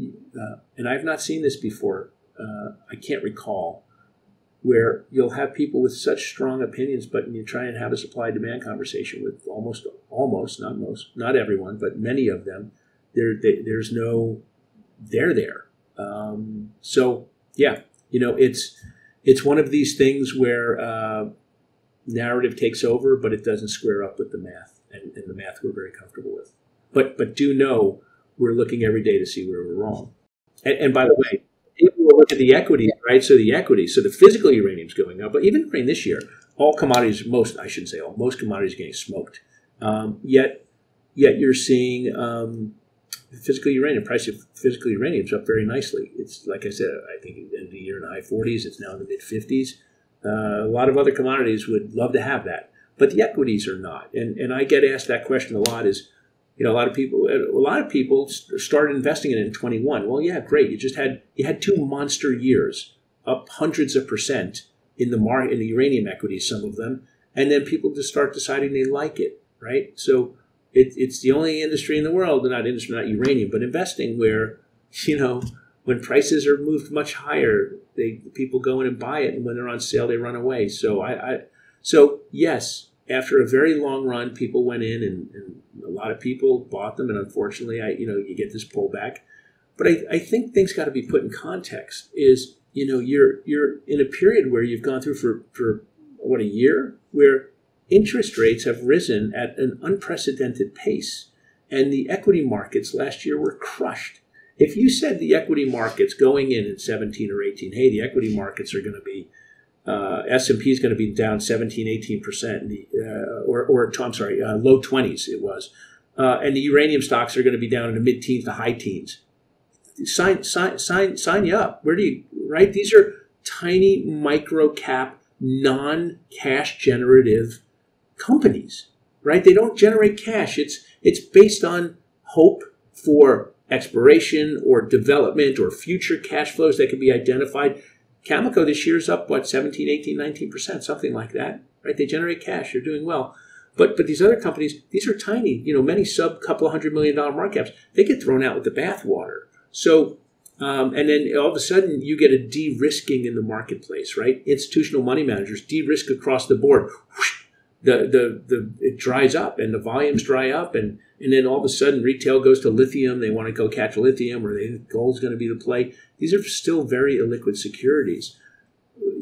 uh, and I've not seen this before, uh, I can't recall, where you'll have people with such strong opinions, but when you try and have a supply-demand conversation with almost, almost, not most, not everyone, but many of them, there, there's no, they're there. Um, so yeah, you know, it's it's one of these things where uh, narrative takes over, but it doesn't square up with the math, and, and the math we're very comfortable with. But but do know we're looking every day to see where we're wrong. And, and by the way, people will look at the equities, right? So the equity, so the physical uranium is going up, but even during this year, all commodities, most, I shouldn't say all, most commodities are getting smoked. Um, yet, yet you're seeing um, physical uranium, price of physical uranium is up very nicely. It's, like I said, I think it ended the year in the high forties. It's now in the mid fifties. Uh, a lot of other commodities would love to have that, but the equities are not. And and I get asked that question a lot is, you know, a lot of people, a lot of people started investing in it in twenty-one. Well, yeah, great. You just had, you had two monster years, up hundreds of percent in the market, in the uranium equities, some of them. And then people just start deciding they like it, right? So it, it's the only industry in the world, not industry, not uranium, but investing where, you know, when prices are moved much higher, they people go in and buy it. And when they're on sale, they run away. So I, I so yes, after a very long run, people went in and, and a lot of people bought them, and unfortunately, I you know you get this pullback. But I, I think things got to be put in context. Is you know you're you're in a period where you've gone through for for what, a year, where interest rates have risen at an unprecedented pace, and the equity markets last year were crushed. If you said the equity markets going in at seventeen or eighteen, hey, the equity markets are going to be Uh, S and P is going to be down seventeen, eighteen percent, uh, or, or I'm sorry, uh, low twenties it was. Uh, and the uranium stocks are going to be down in the mid-teens to high teens. Sign, sign, sign, sign you up. Where do you, right? These are tiny micro-cap, non-cash generative companies, right? They don't generate cash. It's, it's based on hope for exploration or development or future cash flows that can be identified. Cameco this year is up, what, seventeen, eighteen, nineteen percent, something like that, right? They generate cash. They're doing well. But but these other companies, these are tiny, you know, many sub couple hundred million dollar markups. They get thrown out with the bathwater. So, um, and then all of a sudden you get a de-risking in the marketplace, right? Institutional money managers de-risk across the board. Whoosh, the, the, the, it dries up and the volumes dry up. And, and then all of a sudden retail goes to lithium. They want to go catch lithium, or they think gold's going to be the play. These are still very illiquid securities.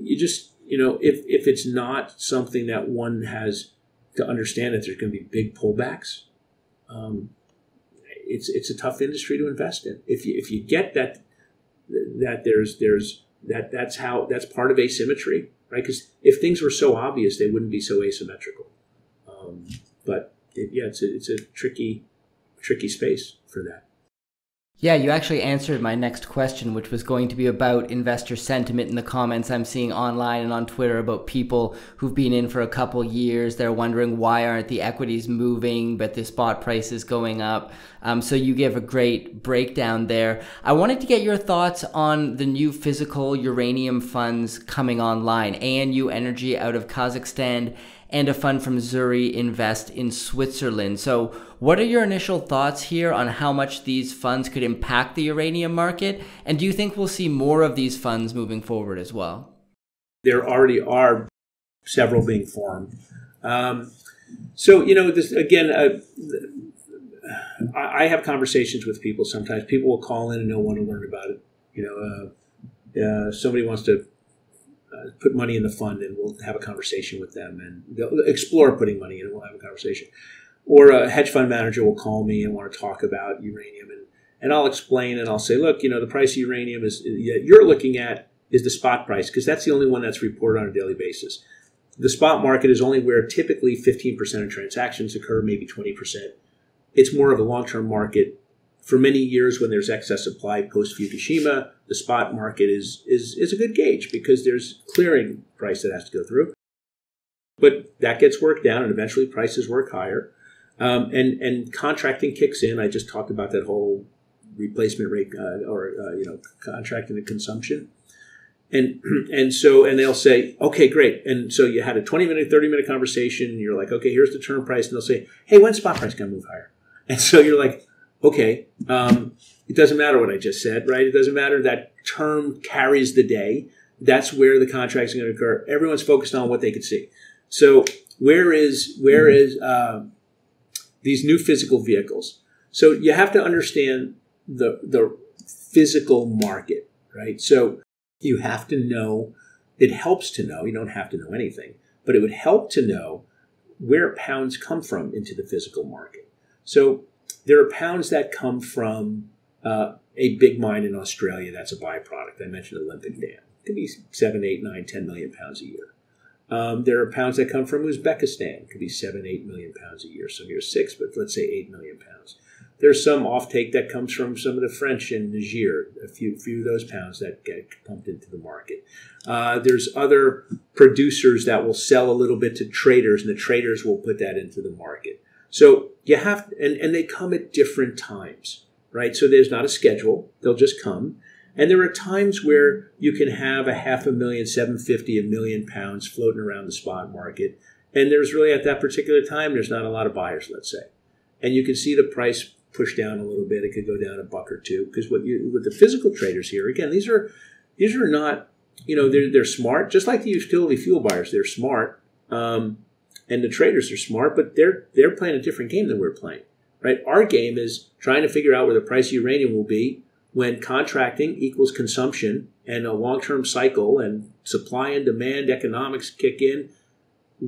You just, you know, if, if it's not something that one has to understand that there's going to be big pullbacks, um, it's it's a tough industry to invest in. If you if you get that that there's there's that that's how that's part of asymmetry, right? Because if things were so obvious, they wouldn't be so asymmetrical. Um, but it, yeah, it's a, it's a tricky tricky space for that. Yeah, you actually answered my next question, which was going to be about investor sentiment in the comments I'm seeing online and on Twitter about people who've been in for a couple years. They're wondering why aren't the equities moving, but the spot price is going up. Um, so you give a great breakdown there. I wanted to get your thoughts on the new physical uranium funds coming online, A N U Energy out of Kazakhstan and a fund from Zuri Invest in Switzerland. So what are your initial thoughts here on how much these funds could impact the uranium market? And do you think we'll see more of these funds moving forward as well? There already are several being formed. Um, so, you know, this again, uh, I have conversations with people sometimes. People will call in and they'll want to learn about it. You know, uh, uh, somebody wants to Uh, put money in the fund, and we'll have a conversation with them, and they'll explore putting money in, and we'll have a conversation. Or a hedge fund manager will call me and want to talk about uranium, and, and I'll explain, and I'll say, look, you know, the price of uranium is that you're looking at is the spot price, because that's the only one that's reported on a daily basis. The spot market is only where typically fifteen percent of transactions occur, maybe twenty percent. It's more of a long-term market. For many years, when there's excess supply post-Fukushima, the spot market is, is is a good gauge because there's clearing price that has to go through. But that gets worked down, and eventually prices work higher. Um, and, and contracting kicks in. I just talked about that whole replacement rate uh, or, uh, you know, contracting and consumption. And, and so, and they'll say, okay, great. And so you had a twenty-minute, thirty-minute conversation. And you're like, okay, here's the term price. And they'll say, hey, when's spot price going to move higher? And so you're like, okay, um, it doesn't matter what I just said, right? It doesn't matter. That term carries the day. That's where the contracts are going to occur. Everyone's focused on what they could see. So where is where mm-hmm. is uh, these new physical vehicles? So you have to understand the the physical market, right? So you have to know. It helps to know. You don't have to know anything, but it would help to know where pounds come from into the physical market. So there are pounds that come from uh, a big mine in Australia. That's a byproduct. I mentioned Olympic Dam. It could be seven, eight, nine, ten million pounds a year. Um, there are pounds that come from Uzbekistan. It could be seven, eight million pounds a year. Some years six, but let's say eight million pounds. There's some offtake that comes from some of the French in Niger. A few, few of those pounds that get pumped into the market. Uh, there's other producers that will sell a little bit to traders, and the traders will put that into the market. So you have, and, and they come at different times, right? So there's not a schedule. They'll just come. And there are times where you can have a half a million, seven fifty, a million pounds floating around the spot market. And there's really at that particular time, there's not a lot of buyers, let's say. And you can see the price push down a little bit. It could go down a buck or two. Because what you, with the physical traders here, again, these are, these are not, you know, they're, they're smart. Just like the utility fuel buyers, they're smart. Um, And the traders are smart, but they're they're playing a different game than we're playing, right? Our game is trying to figure out where the price of uranium will be when contracting equals consumption and a long-term cycle and supply and demand economics kick in.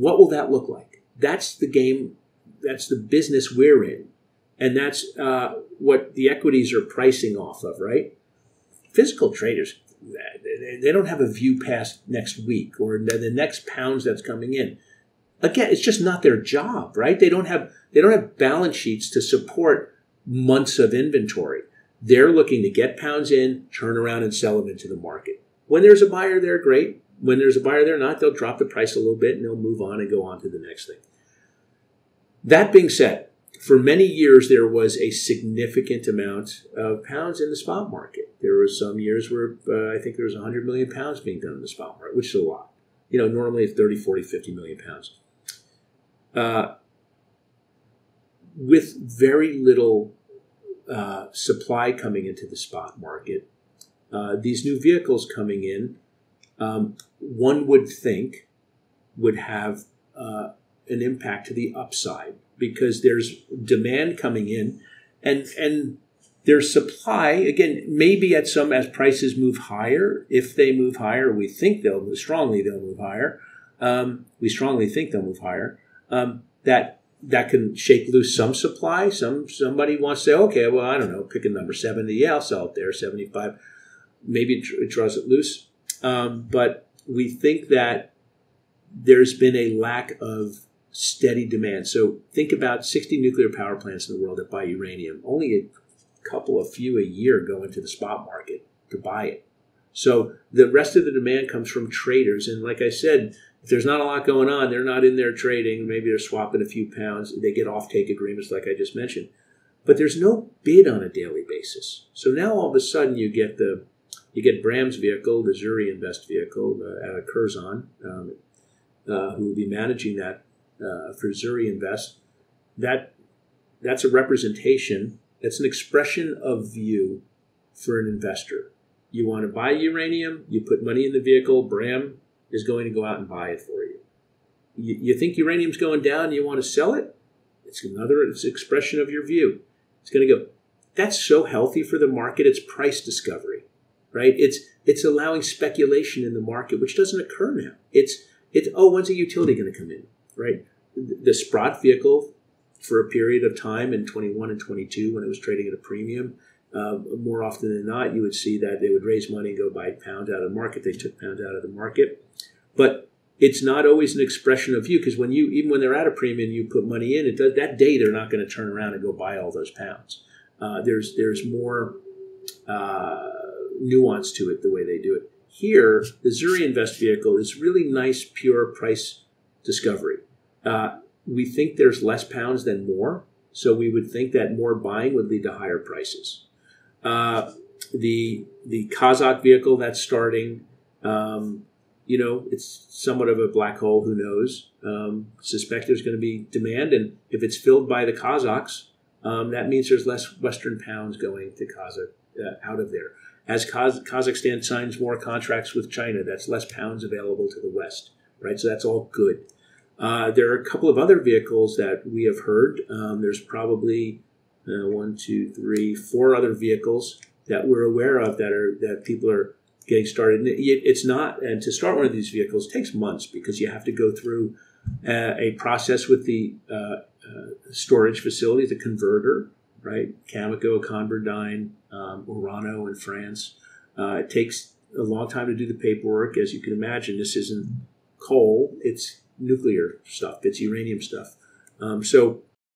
What will that look like? That's the game. That's the business we're in. And that's uh, what the equities are pricing off of, right? Physical traders, they don't have a view past next week or the next pounds that's coming in. Again, it's just not their job, right? They don't have they don't have balance sheets to support months of inventory. They're looking to get pounds in, turn around and sell them into the market. When there's a buyer there, great. When there's a buyer there not, they'll drop the price a little bit and they'll move on and go on to the next thing. That being said, for many years, there was a significant amount of pounds in the spot market. There were some years where uh, I think there was one hundred million pounds being done in the spot market, which is a lot. You know, normally it's thirty, forty, fifty million pounds. Uh, with very little uh, supply coming into the spot market, uh, these new vehicles coming in, um, one would think would have uh, an impact to the upside because there's demand coming in and and their supply, again, maybe at some, as prices move higher, if they move higher, we think they'll, strongly they'll move higher. Um, we strongly think they'll move higher. Um, that that can shake loose some supply. Some Somebody wants to say, okay, well, I don't know, pick a number, seventy. Yeah, I'll sell it there, seventy-five. Maybe it, it draws it loose. Um, but we think that there's been a lack of steady demand. So think about sixty nuclear power plants in the world that buy uranium. Only a couple of few a year go into the spot market to buy it. So the rest of the demand comes from traders. And like I said, if there's not a lot going on, they're not in there trading. Maybe they're swapping a few pounds. They get offtake agreements like I just mentioned. But there's no bid on a daily basis. So now all of a sudden you get the you get Bram's vehicle, the Zuri Invest vehicle uh, out of Curzon, um, uh, who will be managing that uh, for Zuri Invest. That That's a representation. That's an expression of view for an investor. You want to buy uranium, you put money in the vehicle, Bram is going to go out and buy it for you. You, you think uranium's going down, you want to sell it? It's another it's an expression of your view. It's going to go. That's so healthy for the market. It's price discovery, right? It's it's allowing speculation in the market, which doesn't occur now. It's, it's oh, when's a utility going to come in, right? The, the Sprott vehicle, for a period of time in twenty-one and twenty-two, when it was trading at a premium, uh, more often than not, you would see that they would raise money and go buy pound out of the market. They took pound out of the market. But it's not always an expression of view, because when you, even when they're at a premium, you put money in, it does, that day they're not going to turn around and go buy all those pounds. Uh, there's, there's more uh, nuance to it, the way they do it. Here, the Zuri Invest vehicle is really nice, pure price discovery. Uh, We think there's less pounds than more, so we would think that more buying would lead to higher prices. Uh, the the Kazakh vehicle that's starting, um, you know, it's somewhat of a black hole. Who knows? Um, suspect there's going to be demand, and if it's filled by the Kazakhs, um, that means there's less Western pounds going to Kazakh uh, out of there. As Kaz- Kazakhstan signs more contracts with China, that's less pounds available to the West, right? So that's all good. Uh, there are a couple of other vehicles that we have heard. Um, there's probably uh, one, two, three, four other vehicles that we're aware of that are that people are getting started. And it, it's not, and to start one of these vehicles takes months because you have to go through uh, a process with the uh, uh, storage facility, the converter, right? Cameco, Converdyne, um, Orano in France. Uh, it takes a long time to do the paperwork. As you can imagine, this isn't coal. It's nuclear stuff. It's uranium stuff. Um, so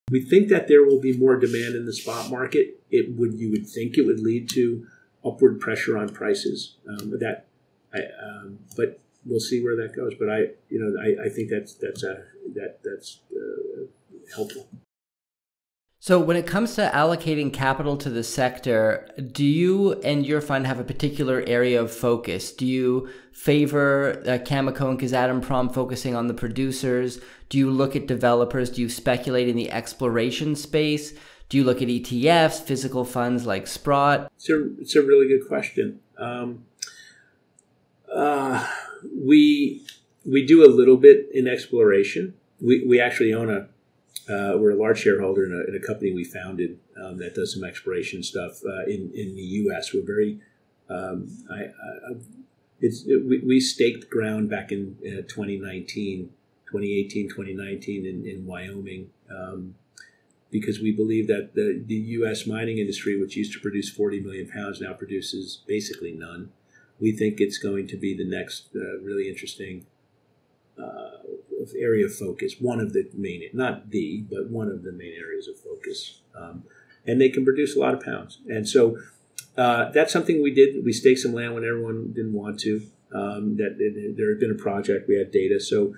we think that there will be more demand in the spot market. It would, you would think it would lead to upward pressure on prices. Um, but that, I, um, but we'll see where that goes. But I, you know, I, I think that's, that's, a, that, that's uh, helpful. So when it comes to allocating capital to the sector, do you and your fund have a particular area of focus? Do you favor uh, Cameco and Kazatomprom focusing on the producers? Do you look at developers? Do you speculate in the exploration space? Do you look at E T Fs, physical funds like Sprott? It's a, it's a really good question. Um, uh, we, we do a little bit in exploration. We, we actually own a Uh, we're a large shareholder in a, in a company we founded um, that does some exploration stuff uh, in, in the U S. We're very, um, I, I, it's, it, we, we staked ground back in uh, twenty nineteen, twenty eighteen, twenty nineteen in, in Wyoming um, because we believe that the, the U S mining industry, which used to produce forty million pounds, now produces basically none. We think it's going to be the next uh, really interesting uh area of focus, one of the main, not the, but one of the main areas of focus. Um, and they can produce a lot of pounds. And so uh, that's something we did. We staked some land when everyone didn't want to. Um, that it, there had been a project, we had data. So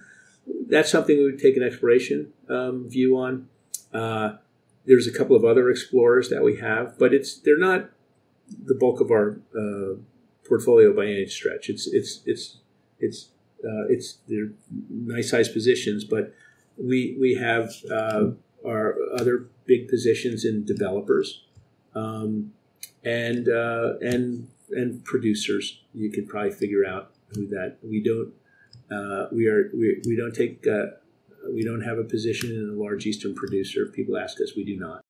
that's something we would take an exploration um, view on. Uh, there's a couple of other explorers that we have, but it's they're not the bulk of our uh, portfolio by any stretch. It's, it's, it's, it's, Uh, it's they're nice sized positions, but we we have uh, are other big positions in developers, um, and uh, and and producers. You can probably figure out who that. We don't. Uh, we are. We we don't take. Uh, we don't have a position in a large Eastern producer. If people ask us, we do not.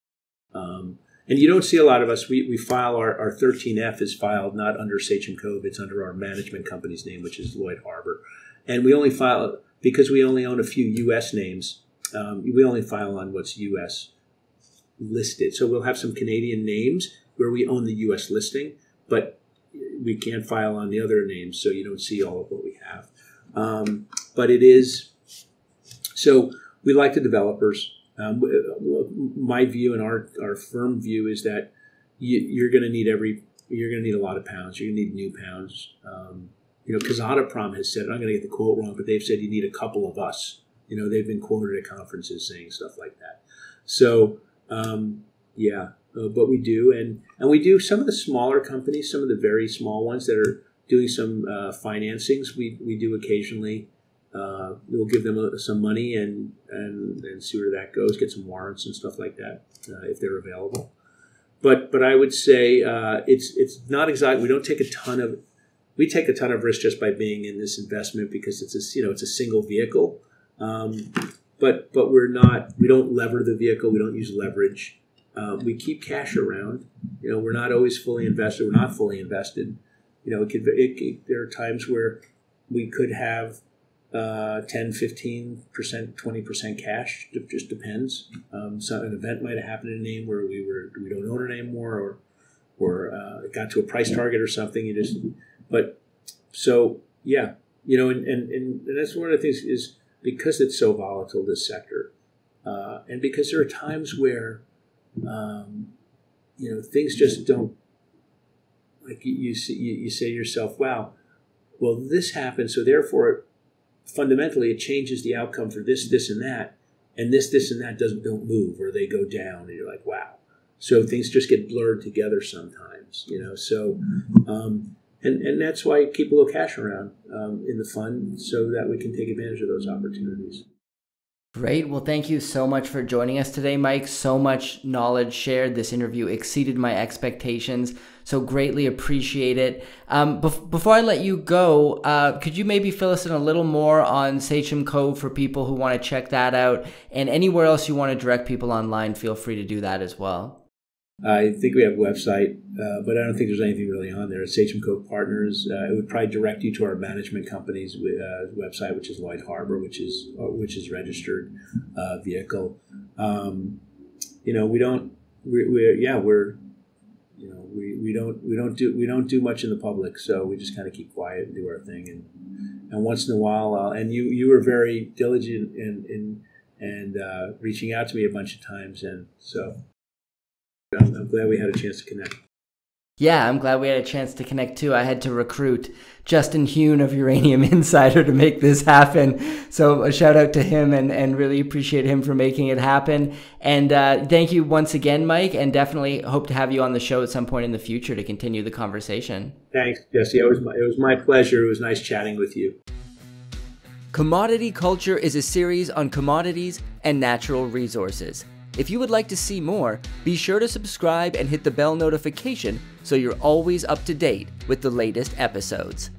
Um, and you don't see a lot of us. We, we file our, our thirteen F is filed not under Sachem Cove. It's under our management company's name, which is Lloyd Harbor. And we only file, because we only own a few U S names, um, we only file on what's U S listed. So we'll have some Canadian names where we own the U S listing, but we can't file on the other names, so you don't see all of what we have. Um, but it is, so we like the developers. Um, my view and our, our firm view is that you, you're going to need every you're going to need a lot of pounds. You're going to need new pounds. Um, you know, Kazatomprom has said, I'm going to get the quote wrong, but they've said you need a couple of us. You know, they've been quoted at conferences saying stuff like that. So um, yeah, uh, but we do, and and we do some of the smaller companies, some of the very small ones that are doing some uh, financings. We we do occasionally. Uh, we'll give them a, some money and, and and see where that goes. Get some warrants and stuff like that uh, if they're available. But but I would say uh, it's it's not exotic. We don't take a ton of we take a ton of risk just by being in this investment because it's a you know it's a single vehicle. Um, but but we're not we don't lever the vehicle. We don't use leverage. Uh, we keep cash around. You know we're not always fully invested. We're not fully invested. You know it could it, it, there are times where we could have. Uh, ten, fifteen percent, twenty percent cash. It just depends. Um, so an event might have happened in a name where we were we don't own it anymore, or or uh, it got to a price target or something. You just but so yeah, you know, and, and, and that's one of the things is because it's so volatile, this sector, uh, and because there are times where um, you know things just don't like you you, see, you you say to yourself, wow, well this happened, so therefore. It, fundamentally, it changes the outcome for this, this, and that, and this, this, and that doesn't don't move, or they go down, and you're like, wow. So things just get blurred together sometimes, you know. So, um, and and that's why I keep a little cash around um, in the fund so that we can take advantage of those opportunities. Great. Well, thank you so much for joining us today, Mike. So much knowledge shared. This interview exceeded my expectations. So greatly appreciate it. Um, bef before I let you go, uh, could you maybe fill us in a little more on Sachem Cove for people who want to check that out? And anywhere else you want to direct people online, feel free to do that as well. I think we have a website, uh, but I don't think there's anything really on there. It's Sachem Cove Partners. Uh, it would probably direct you to our management company's uh, website, which is Lloyd Harbor, which is uh, which is registered uh, vehicle. Um, you know, we don't. We, we're yeah, we're you know we, we don't we don't do we don't do much in the public, so we just kind of keep quiet and do our thing. And and once in a while, uh, and you you were very diligent in in and uh, reaching out to me a bunch of times, and so. I'm glad we had a chance to connect. Yeah, I'm glad we had a chance to connect too. I had to recruit Justin Hune of Uranium Insider to make this happen. So a shout out to him and, and really appreciate him for making it happen. And uh, thank you once again, Mike, and definitely hope to have you on the show at some point in the future to continue the conversation. Thanks, Jesse. It was my, it was my pleasure. It was nice chatting with you. Commodity Culture is a series on commodities and natural resources. If you would like to see more, be sure to subscribe and hit the bell notification so you're always up to date with the latest episodes.